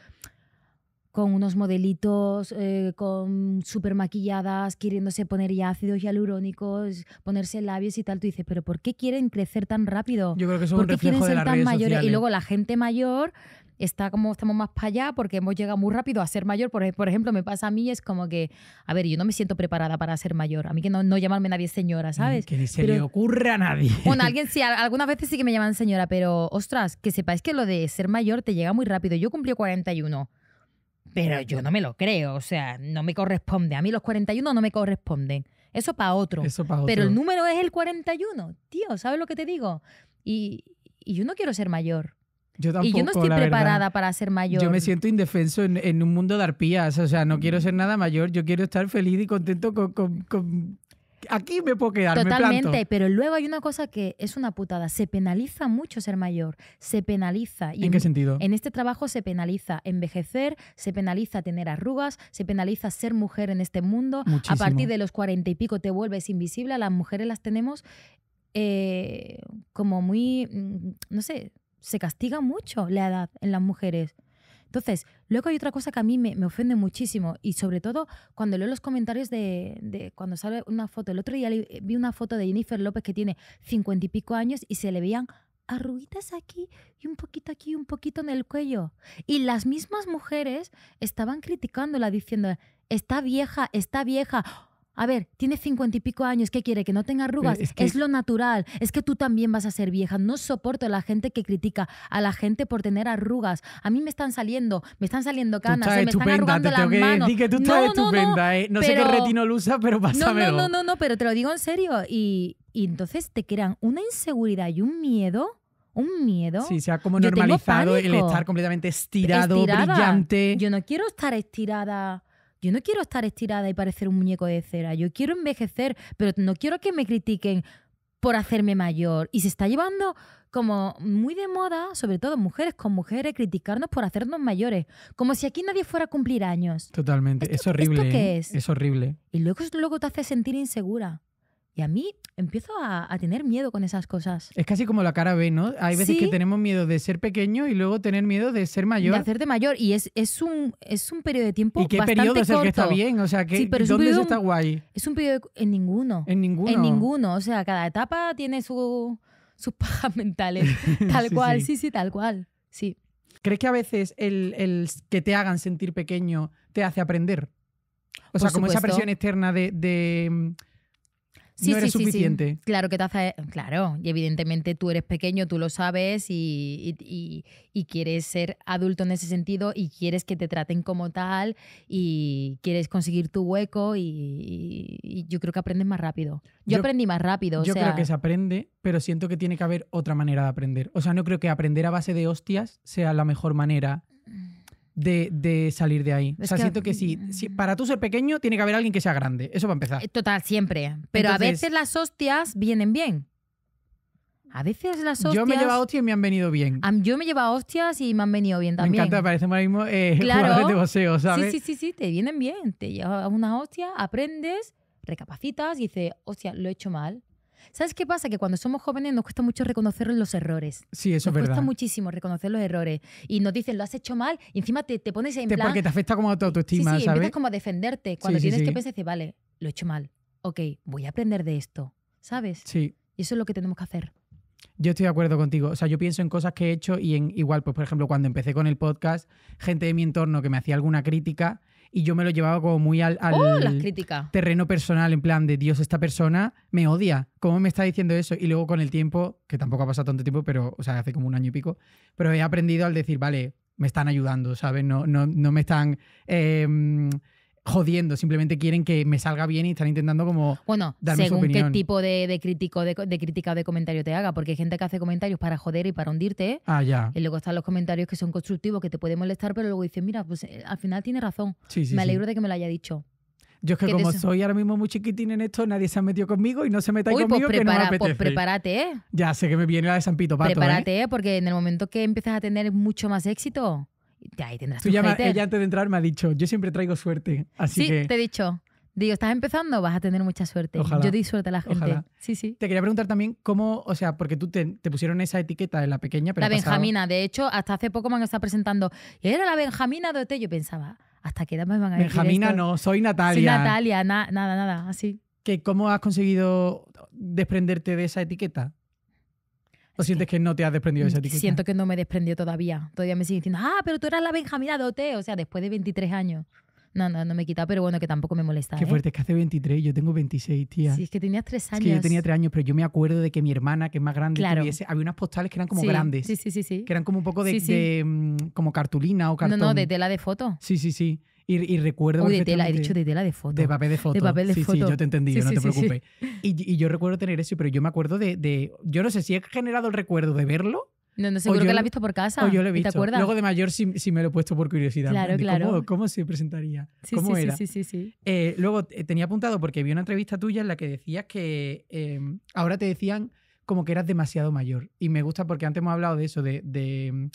con unos modelitos, con súper maquilladas, queriéndose poner ya ácidos hialurónicos, ponerse labios y tal. Tú dices, ¿pero por qué quieren crecer tan rápido? Yo creo que son un reflejo de las redes sociales. Y luego la gente mayor... estamos más para allá porque hemos llegado muy rápido a ser mayor. Por ejemplo, me pasa a mí, es como que, a ver, yo no me siento preparada para ser mayor. A mí que no llamarme nadie señora, ¿sabes? Que ni se le ocurre a nadie. Bueno, alguien sí, algunas veces sí que me llaman señora, pero, ostras, que sepáis que lo de ser mayor te llega muy rápido. Yo cumplí 41, pero yo no me lo creo. O sea, no me corresponde. A mí los 41 no me corresponden. Eso para otro. Pero el número es el 41. Tío, ¿sabes lo que te digo? Y yo no quiero ser mayor. Yo tampoco, y yo no estoy preparada para ser mayor. Yo me siento indefenso en un mundo de arpías. O sea, no quiero ser nada mayor. Yo quiero estar feliz y contento con... Aquí me puedo quedar, totalmente, me planto. Pero luego hay una cosa que es una putada. Se penaliza mucho ser mayor. Se penaliza. ¿En qué sentido? En este trabajo se penaliza envejecer, se penaliza tener arrugas, se penaliza ser mujer en este mundo. Muchísimo. A partir de los 40 y pico te vuelves invisible. A las mujeres las tenemos como muy... No sé... Se castiga mucho la edad en las mujeres. Entonces, luego hay otra cosa que a mí me ofende muchísimo y sobre todo cuando leo los comentarios de cuando sale una foto. El otro día vi una foto de Jennifer López que tiene 50 y pico años y se le veían arruguitas aquí y un poquito en el cuello. Y las mismas mujeres estaban criticándola diciendo, está vieja, está vieja. A ver, tiene 50 y pico años, ¿qué quiere? ¿Que no tenga arrugas? Es lo natural. Es que tú también vas a ser vieja. No soporto a la gente que critica a la gente por tener arrugas. A mí me están saliendo canas, me están arrugando las manos. Que tú estás estupenda, ¿eh? No sé qué retinol usa, pero pásamelo. No, pero te lo digo en serio. Y entonces te crean una inseguridad y un miedo... Un miedo. Sí, se ha como normalizado el estar completamente estirada, brillante. Yo no quiero estar estirada... Yo no quiero estar estirada y parecer un muñeco de cera. Yo quiero envejecer, pero no quiero que me critiquen por hacerme mayor. Y se está llevando como muy de moda, sobre todo mujeres con mujeres, criticarnos por hacernos mayores. Como si aquí nadie fuera a cumplir años. Totalmente. Es horrible. ¿Esto qué es? Es horrible. Y luego te hace sentir insegura. Y a mí empiezo a tener miedo con esas cosas. Es casi como la cara B, ¿no? Hay veces que tenemos miedo de ser pequeño y luego tener miedo de ser mayor. De hacerte mayor. Y es un periodo de tiempo bastante corto. ¿Y qué periodo es el que está bien? O sea, sí, ¿dónde se está guay? Es un periodo... En ninguno. En ninguno. En ninguno. O sea, cada etapa tiene sus pajas mentales. Tal cual. Sí, tal cual. Sí. ¿Crees que a veces el que te hagan sentir pequeño te hace aprender? O sea, como esa presión externa de Sí, no eres suficiente. Sí. Claro que te hace. Claro, y evidentemente tú eres pequeño, tú lo sabes y quieres ser adulto en ese sentido y quieres que te traten como tal y quieres conseguir tu hueco y yo creo que aprendes más rápido. Yo aprendí más rápido. Yo creo que se aprende, pero siento que tiene que haber otra manera de aprender. O sea, no creo que aprender a base de hostias sea la mejor manera de salir de ahí. O sea, siento que sí, para tú ser pequeño tiene que haber alguien que sea grande. Eso va a empezar. Total, siempre. Pero entonces, a veces las hostias vienen bien. A veces las hostias... Yo me he llevado hostias y me han venido bien. Yo me he llevado hostias y me han venido bien también. Me encanta, parecemos ahora mismo jugadores de boxeo, ¿sabes? Sí, te vienen bien. Te llevas unas hostias, aprendes, recapacitas y dices, hostia, lo he hecho mal. ¿Sabes qué pasa? Que cuando somos jóvenes nos cuesta mucho reconocer los errores. Sí, eso es verdad. Nos cuesta muchísimo reconocer los errores. Y nos dicen, lo has hecho mal, y encima te pones en plan... Porque te afecta como a tu autoestima, ¿sabes? Sí, empiezas como a defenderte. Cuando tienes que pensar, vale, lo he hecho mal. Ok, voy a aprender de esto, ¿sabes? Sí. Y eso es lo que tenemos que hacer. Yo estoy de acuerdo contigo. O sea, yo pienso en cosas que he hecho y igual, pues por ejemplo, cuando empecé con el podcast, gente de mi entorno que me hacía alguna crítica y yo me lo llevaba como muy al terreno personal, en plan de Dios, esta persona me odia. ¿Cómo me está diciendo eso? Y luego con el tiempo, que tampoco ha pasado tanto tiempo, pero o sea, hace como un año y pico, pero he aprendido al decir, vale, me están ayudando, ¿sabes? No me están... jodiendo, simplemente quieren que me salga bien y están intentando como darme su opinión. Según qué tipo de crítica o de comentario te haga, porque hay gente que hace comentarios para joder y para hundirte. Ah, ya. Y luego están los comentarios que son constructivos, que te pueden molestar, pero luego dices, mira, pues al final tienes razón. Sí, sí, me alegro de que me lo haya dicho. Yo es que como soy ahora mismo muy chiquitín en esto, nadie se ha metido conmigo y no se meta conmigo, pues, que no me apetece. Pues prepárate, ¿eh? Ya sé que me viene la de San Pito Pato, prepárate, ¿eh? Porque en el momento que empiezas a tener mucho más éxito, ahí tendrás tu hater. Ella antes de entrar me ha dicho, yo siempre traigo suerte. Así sí, que... te he dicho. Digo, estás empezando, vas a tener mucha suerte. Ojalá. Yo di suerte a la gente. Ojalá. Sí, sí. Te quería preguntar también cómo, o sea, porque tú te pusieron esa etiqueta en la pequeña, pero la Benjamina, de hecho, hasta hace poco me han estado presentando. Y era la Benjamina de Hotel, yo pensaba... ¿Hasta qué edad me van a decir Benjamina esto? No, soy Natalia. Soy Natalia, nada, así. ¿Que cómo has conseguido desprenderte de esa etiqueta? ¿O sientes que no te has desprendido de esa etiqueta? Siento que no me desprendió todavía. Todavía me siguen diciendo, ah, pero tú eras la Benjamina de OT, o sea, después de 23 años. No me he quitado, pero bueno, que tampoco me molesta. Qué fuerte, es que hace 23, yo tengo 26, tía. Sí, es que tenías 3 años. Es que yo tenía 3 años, pero yo me acuerdo de que mi hermana, que es más grande, claro, tuviese, había unas postales que eran como grandes. Sí. Que eran como un poco de, como cartulina o cartón. De tela de foto. Sí. Y recuerdo... Uy, de tela, he dicho de tela de foto. De papel de foto. Sí, yo te entendí, no te preocupes. Y yo recuerdo tener eso, pero yo me acuerdo de... Yo no sé si he generado el recuerdo de verlo. No, seguro que la has visto por casa. O yo lo he visto. ¿Te acuerdas? Luego de mayor sí me lo he puesto por curiosidad. Claro, ¿Cómo se presentaría? ¿Cómo era? Sí. Luego tenía apuntado porque vi una entrevista tuya en la que decías que ahora te decían como que eras demasiado mayor. Y me gusta porque antes hemos hablado de eso, de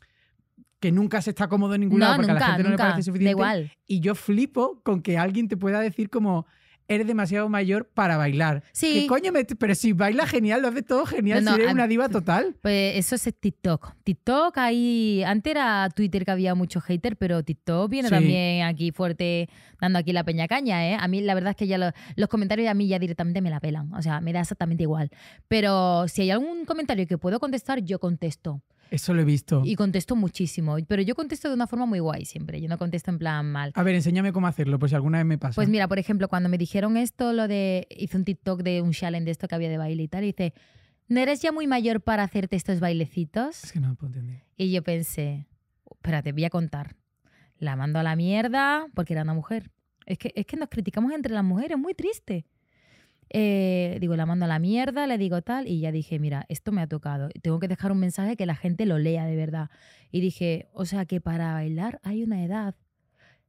que nunca se está cómodo en ningún lado porque a la gente no le parece suficiente. Da igual. Y yo flipo con que alguien te pueda decir como... eres demasiado mayor para bailar. Sí. ¿Qué coño? Pero si bailas genial, lo haces todo genial, si eres una diva total. Pues eso es TikTok. TikTok ahí... Antes era Twitter, que había muchos haters, pero TikTok viene también aquí fuerte, dando aquí la peña caña, ¿eh? A mí la verdad es que ya los comentarios a mí ya directamente me la pelan. O sea, me da exactamente igual. Pero si hay algún comentario que puedo contestar, yo contesto. Eso lo he visto. Y contesto muchísimo. Pero yo contesto de una forma muy guay siempre. Yo no contesto en plan mal. A ver, enséñame cómo hacerlo, pues si alguna vez me pasa. Pues mira, por ejemplo, cuando me dijeron esto, hice un TikTok de un challenge de esto que había de baile y tal, y dice, ¿no eres ya muy mayor para hacerte estos bailecitos? Es que no me puedo entender. Y yo pensé, espérate, voy a contar. La mando a la mierda porque era una mujer. Es que nos criticamos entre las mujeres, muy triste. Digo, la mando a la mierda, le digo tal, y ya dije, mira, esto me ha tocado, tengo que dejar un mensaje que la gente lo lea de verdad. Y dije, o sea, que para bailar hay una edad.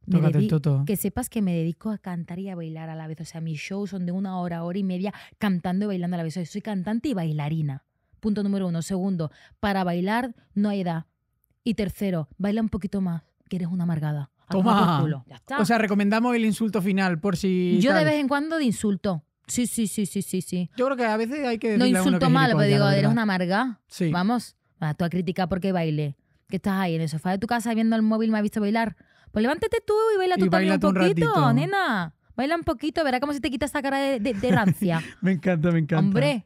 Tócate el toto. Que sepas que me dedico a cantar y a bailar a la vez. O sea, mis shows son de 1 hora, 1 hora y media, cantando y bailando a la vez. O sea, soy cantante y bailarina. Punto número 1. Segundo, para bailar no hay edad. Y tercero, baila un poquito más, que eres una amargada. Toma. Ya está. O sea, recomendamos el insulto final por si... Yo de vez en cuando insulto. Sí. Yo creo que a veces hay que decirle a uno que es gilipollas, la verdad. No insulto mal, pero digo, eres una amarga. Sí. Vamos, tú a criticar porque baile. Que estás ahí en el sofá de tu casa viendo el móvil, me has visto bailar. Pues levántate tú y baila tú también un poquito, nena. Baila un poquito, verá cómo se te quita esa cara de rancia. Me encanta. Hombre,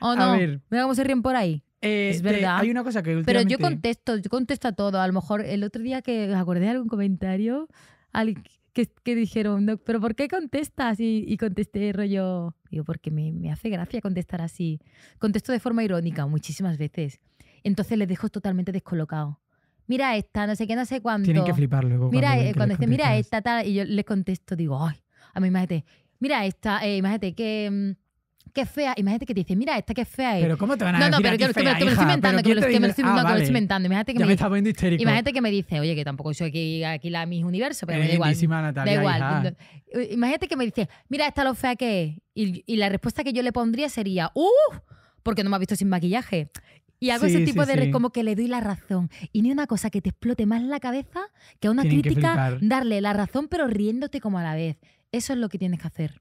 ¿o no? A ver. Mira cómo se ríen por ahí. Es verdad. Hay una cosa que últimamente... Pero yo contesto a todo. A lo mejor el otro día que os acordé de algún comentario... Que dijeron, no, pero ¿por qué contestas? Y contesté rollo, digo, porque me hace gracia contestar así. Contesto de forma irónica muchísimas veces. Entonces les dejo totalmente descolocado. Mira esta, no sé qué, no sé cuánto. Tienen que flipar luego. Mira esta, tal, y yo les contesto, digo, ay, a mí imagínate, mira esta, imagínate que... Qué fea. Imagínate que te dice, mira, esta qué fea es. Pero ¿cómo te van a decir? No, que me lo estoy inventando. Imagínate que me dice, oye, que tampoco soy aquí la Miss Universo, pero da igual. Natalia, da igual. Imagínate que me dice, mira, esta lo fea que es. Y la respuesta que yo le pondría sería, porque no me has visto sin maquillaje. Y hago ese tipo de... Como que le doy la razón. Y no hay una cosa que te explote más la cabeza que a una crítica darle la razón, pero riéndote como a la vez. Eso es lo que tienes que hacer.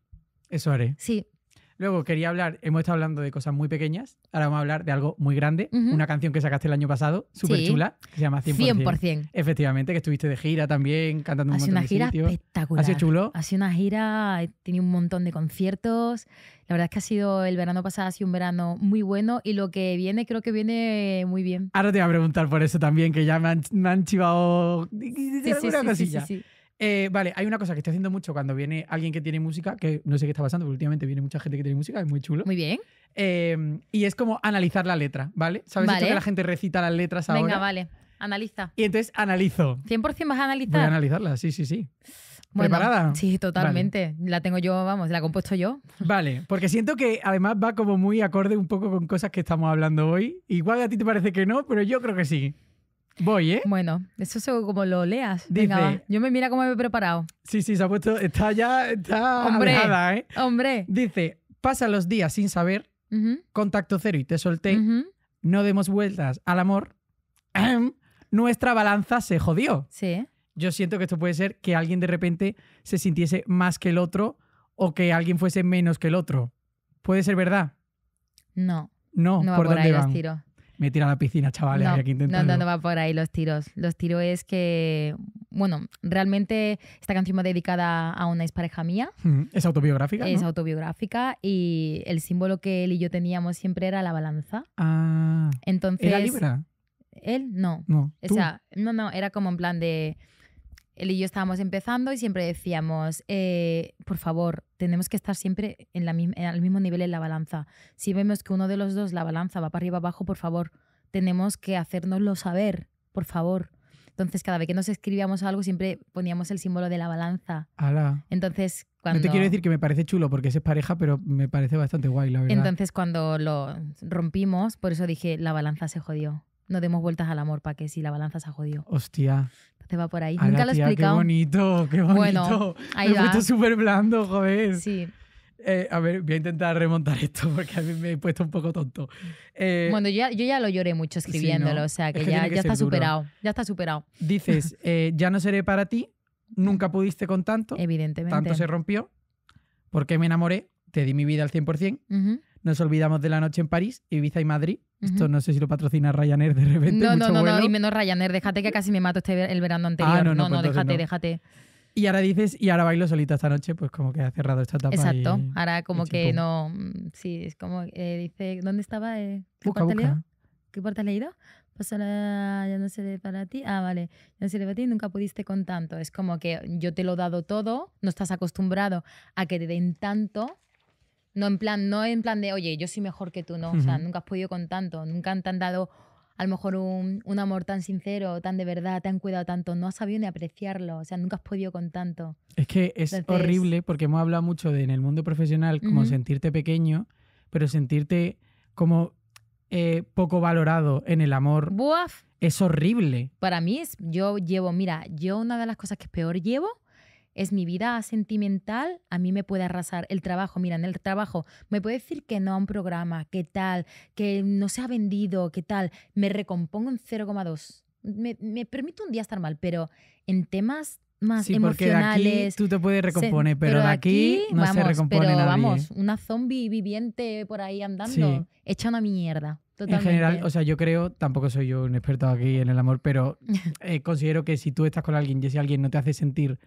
Eso haré. Sí. Luego quería hablar, hemos estado hablando de cosas muy pequeñas, ahora vamos a hablar de algo muy grande, una canción que sacaste el año pasado, súper chula, que se llama 100%. 100%. Efectivamente, que estuviste de gira también, cantando un montón de sitios. Ha sido una gira espectacular. Ha sido chulo. Ha sido una gira, he tenido un montón de conciertos, la verdad es que el verano pasado ha sido un verano muy bueno y lo que viene creo que viene muy bien. Ahora te voy a preguntar por eso también, que ya me han chivado alguna cosilla. Sí. Vale, hay una cosa que estoy haciendo mucho cuando viene alguien que tiene música, que no sé qué está pasando, porque últimamente viene mucha gente que tiene música, es muy chulo. Muy bien. Y es como analizar la letra, ¿vale? ¿Sabes esto que la gente recita las letras ahora? Venga, vale. Analiza. Y entonces analizo. 100% vas a analizar. Voy a analizarla, sí. ¿Preparada? Sí, totalmente. Vale. La tengo yo, vamos, la he compuesto yo. Vale, porque siento que además va como muy acorde un poco con cosas que estamos hablando hoy. Igual a ti te parece que no, pero yo creo que sí. Voy, ¿eh? Bueno, eso es como lo leas. Venga, dice, va. Yo me mira cómo me he preparado. Sí, sí, se ha puesto... Está ya... Está alejada, ¿eh? Hombre. Dice, pasa los días sin saber, contacto cero y te solté, no demos vueltas al amor, nuestra balanza se jodió. Sí. Yo siento que esto puede ser que alguien de repente se sintiese más que el otro o que alguien fuese menos que el otro. ¿Puede ser verdad? No. No, no, ¿por dónde van? Me tira a la piscina, chavales. No, hay que intentarlo. No, no, no va por ahí los tiros. Los tiros es que... Bueno, realmente esta canción va dedicada a una expareja mía. Es autobiográfica, ¿no? Es autobiográfica y el símbolo que él y yo teníamos siempre era la balanza. Ah. Entonces, ¿era libra? Él no. No. ¿Tú? O sea, no, no, era como en plan de... Él y yo estábamos empezando y siempre decíamos, por favor, tenemos que estar siempre en al mismo nivel en la balanza. Si vemos que uno de los dos, la balanza, va para arriba abajo, por favor, tenemos que hacérnoslo saber, por favor. Entonces, cada vez que nos escribíamos algo, siempre poníamos el símbolo de la balanza. ¡Hala! Entonces, cuando... No te quiero decir que me parece chulo porque es pareja, pero me parece bastante guay, la verdad. Entonces, cuando lo rompimos, por eso dije, la balanza se jodió. No demos vueltas al amor para que si la balanza se ha jodido. ¡Hostia! Te va por ahí. Ala, nunca lo he explicado. Qué bonito, qué bonito. Bueno, ahí me va. Me he puesto súper blando, joder. Sí. A ver, voy a intentar remontar esto porque a mí me he puesto un poco tonto. Bueno, yo ya lo lloré mucho escribiéndolo, sí, ¿no? O sea, que, es que ya está superado. Ya está superado. Dices, ya no seré para ti, nunca pudiste con tanto. Evidentemente. Tanto se rompió. Porque me enamoré, te di mi vida al 100%. Nos olvidamos de la noche en París, Ibiza y Madrid. Esto no sé si lo patrocina Ryanair de repente. No, no, no, no, y menos Ryanair. Déjate que casi me mato el verano anterior. Ah, no, no, no, pues no, déjate, no, déjate. Y ahora dices, y ahora bailo solita esta noche, pues como que ha cerrado esta etapa. Exacto. Y, ahora como que chimpum. No... Sí, es como... dice, ¿dónde estaba? ¿Qué parte leído? ¿Qué parte leído? Pasará, ya no seré para ti. Ah, vale. Ya no seré para ti, nunca pudiste con tanto. Es como que yo te lo he dado todo, no estás acostumbrado a que te den tanto... No en plan de, oye, yo soy mejor que tú, no. O sea, nunca has podido con tanto. Nunca te han dado, a lo mejor, un amor tan sincero, tan de verdad, te han cuidado tanto. No has sabido ni apreciarlo. O sea, nunca has podido con tanto. Es que es horrible porque hemos hablado mucho de en el mundo profesional como sentirte pequeño, pero sentirte como poco valorado en el amor. ¡Buaf! Es horrible. Para mí es, mira, una de las cosas que peor llevo es mi vida sentimental. A mí me puede arrasar el trabajo. Mira, en el trabajo me puede decir que no a un programa, que tal, que no se ha vendido, que tal. Me recompongo en 0,2. Me permito un día estar mal, pero en temas más emocionales... Sí, porque de aquí tú te puedes recomponer, pero de aquí no vamos, se recompone pero nadie. Vamos, una zombie viviente por ahí andando, hecha una mierda. Totalmente. En general, o sea, yo creo, tampoco soy yo un experto aquí en el amor, pero considero que si tú estás con alguien y si alguien no te hace sentir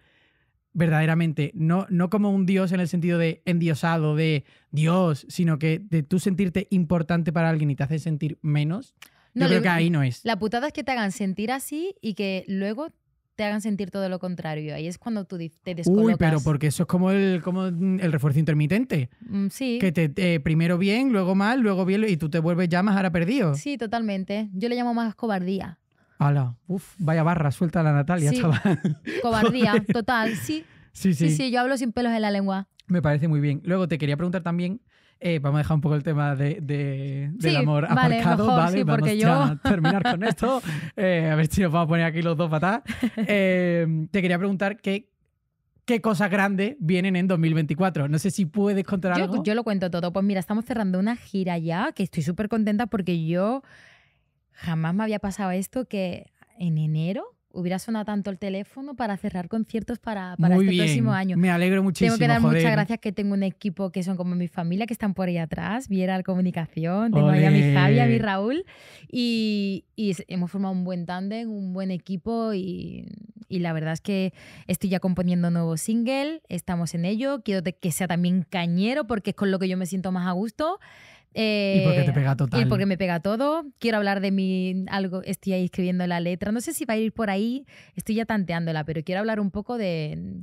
verdaderamente, no como un dios en el sentido de endiosado, de dios, sino que de tú sentirte importante para alguien y te hace sentir menos, no, yo creo que ahí no es. La putada es que te hagan sentir así y que luego te hagan sentir todo lo contrario. Ahí es cuando tú te descolocas. Uy, pero porque eso es como el refuerzo intermitente. Sí. Que te primero bien, luego mal, luego bien, y tú te vuelves ya más ahora perdido. Sí, totalmente. Yo le llamo más cobardía. ¡Hala! ¡Uf! Vaya barra, suelta a la Natalia, sí, chaval. Cobardía, total, sí. Sí, sí. Sí, sí, yo hablo sin pelos en la lengua. Me parece muy bien. Luego te quería preguntar también, vamos a dejar un poco el tema del amor aparcado, mejor, ¿vale? Sí, vamos a terminar con esto. A ver si nos vamos a poner aquí los dos patadas. Te quería preguntar qué cosas grandes vienen en 2024. No sé si puedes contar algo. Yo lo cuento todo. Pues mira, estamos cerrando una gira ya, que estoy súper contenta porque yo... Jamás me había pasado esto, que en enero hubiera sonado tanto el teléfono para cerrar conciertos para este próximo año. Me alegro muchísimo. Tengo que dar muchas gracias, que tengo un equipo que son como mi familia, que están por ahí atrás, Viera la Comunicación, tengo ahí a mi Javi, a mi Raúl, y hemos formado un buen tándem, un buen equipo, y la verdad es que estoy ya componiendo un nuevo single, estamos en ello, quiero que sea también cañero porque es con lo que yo me siento más a gusto. Y porque te pega total. Y porque me pega todo. Quiero hablar de algo, estoy ahí escribiendo la letra. No sé si va a ir por ahí, estoy ya tanteándola, pero quiero hablar un poco de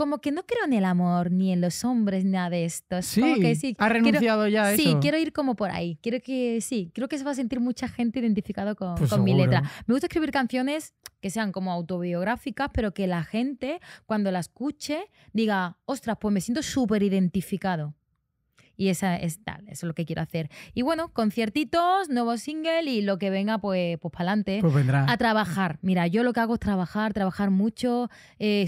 como que no creo en el amor, ni en los hombres, nada de esto. Sí, como que sí, ha renunciado ya a eso. Sí, quiero ir como por ahí. Quiero que, sí, creo que se va a sentir mucha gente identificada con mi letra. Me gusta escribir canciones que sean como autobiográficas, pero que la gente, cuando la escuche, diga, ostras, pues me siento súper identificado. Y esa es tal, eso es lo que quiero hacer. Y bueno, conciertitos, nuevo single y lo que venga, pues para adelante. Pues vendrá. A trabajar. Mira, yo lo que hago es trabajar mucho.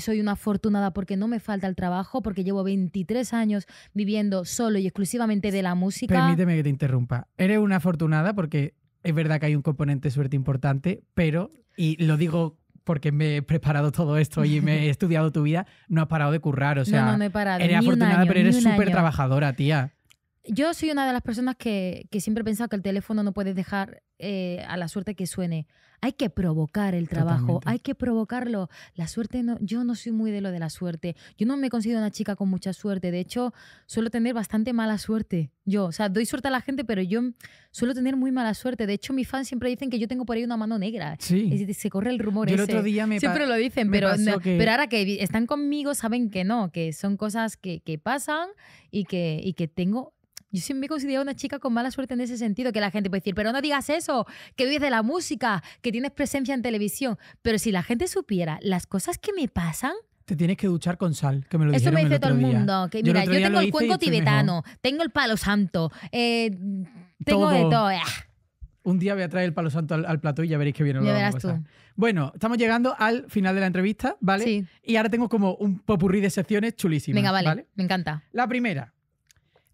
Soy una afortunada porque no me falta el trabajo, porque llevo 23 años viviendo solo y exclusivamente de la música. Permíteme que te interrumpa. Eres una afortunada porque es verdad que hay un componente de suerte importante, pero, y lo digo porque me he preparado todo esto y me he estudiado tu vida, no has parado de currar. O sea, no he parado. Eres afortunada, pero eres súper trabajadora, tía. Yo soy una de las personas que siempre he pensado que el teléfono no puedes dejar a la suerte que suene. Hay que provocar el trabajo, hay que provocarlo. La suerte, no, yo no soy muy de lo de la suerte. Yo no me considero una chica con mucha suerte. De hecho, suelo tener bastante mala suerte. Yo, o sea, doy suerte a la gente, pero yo suelo tener muy mala suerte. De hecho, mis fans siempre dicen que yo tengo por ahí una mano negra. Sí. Se corre el rumor ese. El otro día siempre lo dicen, pero, no, pero ahora que están conmigo saben que no, que son cosas que pasan y que tengo... Yo siempre me considero una chica con mala suerte en ese sentido, que la gente puede decir, pero no digas eso, que vives de la música, que tienes presencia en televisión. Pero si la gente supiera las cosas que me pasan... Te tienes que duchar con sal, que me lo dijeron el otro día. Esto me dice todo el mundo. Que, mira, yo tengo el cuenco tibetano, tengo el palo santo, tengo de todo. Un día voy a traer el palo santo al plató y ya veréis que viene. Ya verás tú. Bueno, estamos llegando al final de la entrevista, ¿vale? Sí. Y ahora tengo como un popurrí de secciones chulísimas. Venga, vale, me encanta. La primera.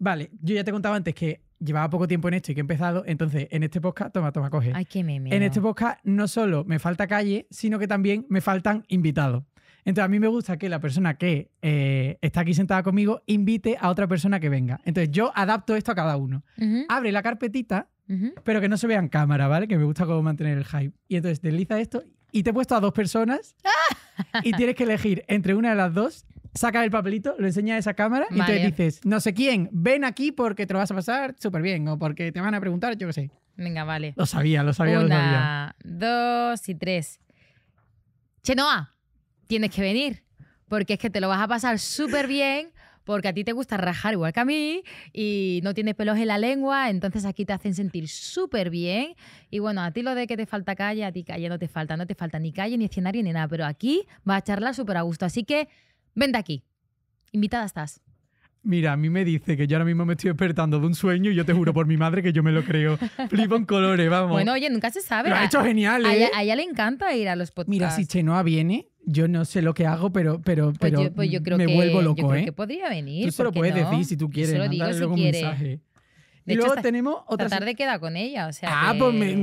Vale, yo ya te contaba antes que llevaba poco tiempo en esto y que he empezado. Entonces, en este podcast, toma, coge. Ay, qué meme. En este podcast no solo me falta calle, sino que también me faltan invitados. Entonces, a mí me gusta que la persona que está aquí sentada conmigo invite a otra persona que venga. Entonces, yo adapto esto a cada uno. Abre la carpetita, pero que no se vea en cámara, ¿vale? Que me gusta como mantener el hype. Y entonces desliza esto y te he puesto a dos personas y tienes que elegir entre una de las dos. Sacas el papelito, lo enseñas a esa cámara y entonces dices, no sé quién, ven aquí porque te lo vas a pasar súper bien o porque te van a preguntar, yo qué sé. Venga, vale. Lo sabía. 1, 2 y 3. Chenoa, tienes que venir porque es que te lo vas a pasar súper bien porque a ti te gusta rajar igual que a mí y no tienes pelos en la lengua, entonces aquí te hacen sentir súper bien. Y bueno, a ti lo de que te falta calle, a ti calle no te falta, no te falta ni calle, ni escenario, ni nada, pero aquí vas a charlar súper a gusto. Así que... Vente aquí. Invitada estás. Mira, a mí me dice que yo ahora mismo me estoy despertando de un sueño y yo te juro por mi madre que yo me lo creo. Flipo en colores, vamos. Bueno, oye, nunca se sabe. Lo ha hecho genial, ¿eh? A ella le encanta ir a los podcasts. Mira, si Chenoa viene, yo no sé lo que hago, pero yo creo me vuelvo loco, yo creo que podría venir. Tú se lo puedes decir si tú quieres. Se lo digo si luego quiere. Un mensaje. De hecho, luego tenemos otra... Esta tarde queda con ella, o sea... Pues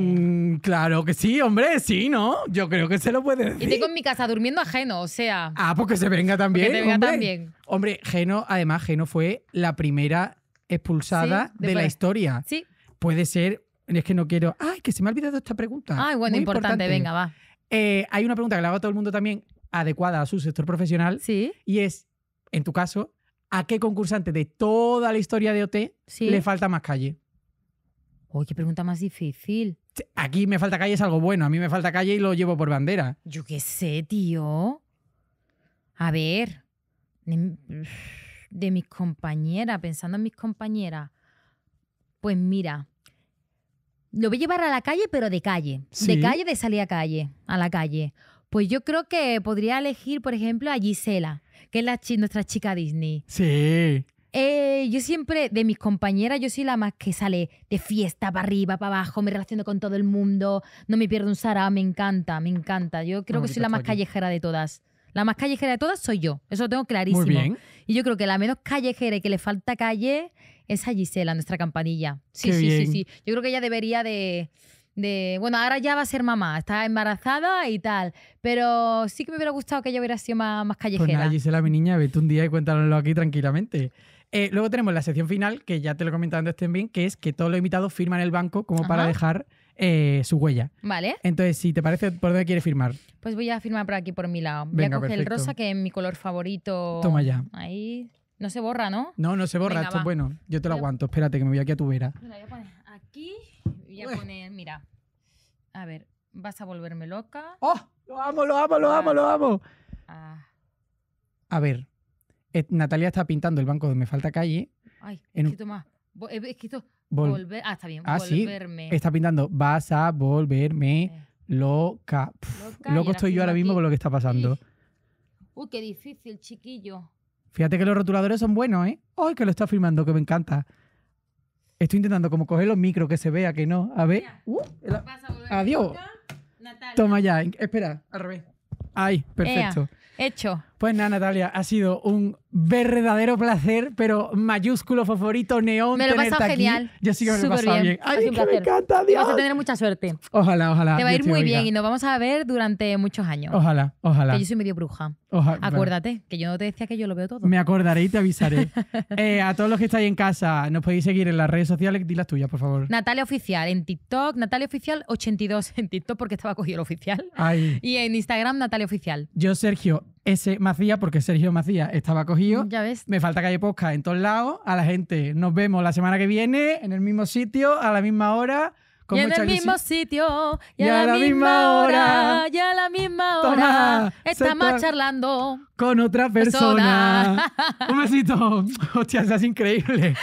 claro que sí, hombre, sí, ¿no? Yo creo que se lo puede decir. Y tengo en mi casa durmiendo a Geno, o sea... Pues que se venga también, hombre. Hombre, además Geno fue la primera expulsada de la historia. Sí. Puede ser... Es que no quiero... ¡Ay, que se me ha olvidado esta pregunta! Ay, bueno, importante, venga, va. Hay una pregunta que le hago a todo el mundo también, adecuada a su sector profesional. Sí. Y es, en tu caso... ¿A qué concursante de toda la historia de OT le falta más calle? Uy, qué pregunta más difícil. Aquí me falta calle es algo bueno. A mí me falta calle y lo llevo por bandera. Yo qué sé, tío. A ver. De mis compañeras, pensando en mis compañeras. Pues mira. Lo voy a llevar a la calle, pero de calle. ¿Sí? De calle, de salir a calle. A la calle. Pues yo creo que podría elegir, por ejemplo, a Gisela, que es nuestra chica Disney. Sí. Yo siempre, de mis compañeras, yo soy la más que sale de fiesta para arriba, para abajo, me relaciono con todo el mundo, no me pierdo un sarao, me encanta, me encanta. Yo creo que soy la más callejera de todas. La más callejera de todas soy yo, eso lo tengo clarísimo. Muy bien. Y yo creo que la menos callejera y que le falta calle es a Gisela, nuestra campanilla. Sí. Yo creo que ella debería bueno, ahora ya va a ser mamá, está embarazada y tal, pero sí que me hubiera gustado que ella hubiera sido más callejera. Pues nada, Gisela, mi niña, vete un día y cuéntanoslo aquí tranquilamente. Luego tenemos la sección final, que ya te lo he comentado antes también, que es que todos los invitados firman el banco como para dejar su huella. Vale. Entonces, si te parece, ¿por dónde quieres firmar? Pues voy a firmar por aquí, por mi lado. Venga, voy a coger el rosa, que es mi color favorito. Toma ya. Ahí. No se borra, ¿no? No, no se borra. Venga, esto es bueno. Yo te lo aguanto. Espérate, que me voy aquí a tu vera. Me la voy a poner aquí... Voy a poner, mira, a ver, vas a volverme loca. ¡Oh! ¡Lo amo, lo amo, lo amo, lo amo! A ver, Natalia está pintando el banco de Me Falta Calle. Ay, en... escrito más. He escrito volver. Ah, está bien. Ah, volverme. Sí. Está pintando. Vas a volverme loca. Pff, loco estoy yo ahora mismo con lo que está pasando. Uy, qué difícil, chiquillo. Fíjate que los rotuladores son buenos, ¿eh? Ay, que lo está firmando, que me encanta. Estoy intentando como coger los micros, que se vea, que no. A ver. Adiós. Natalia. Toma ya. Espera, al revés. Ay, perfecto. Ea, hecho. Pues nada, Natalia, ha sido un verdadero placer, pero mayúsculo, favorito, neón. Me lo he pasado aquí. Genial. Yo sí que me lo he pasado bien. Ay, que me encanta, Dios. Vas a tener mucha suerte. Ojalá, ojalá. Te va a ir muy bien y nos vamos a ver durante muchos años. Ojalá, ojalá. Que yo soy medio bruja. Ojalá. Acuérdate, bueno, que yo no te decía que yo lo veo todo. Me acordaré y te avisaré. A todos los que estáis en casa, nos podéis seguir en las redes sociales. Di las tuyas, por favor. Natalia Oficial en TikTok, Natalia Oficial 82 en TikTok porque estaba cogido el oficial. Ay. Y en Instagram, Natalia Oficial. Yo, Sergio S. Macías, porque Sergio Macías estaba cogido. Ya ves. Me Falta Calle Podcast en todos lados. A la gente, nos vemos la semana que viene en el mismo sitio, a la misma hora. Con y en el mismo sitio, y a la misma hora, y a la misma hora. Estamos charlando con otra persona. Un besito. Hostia, es increíble.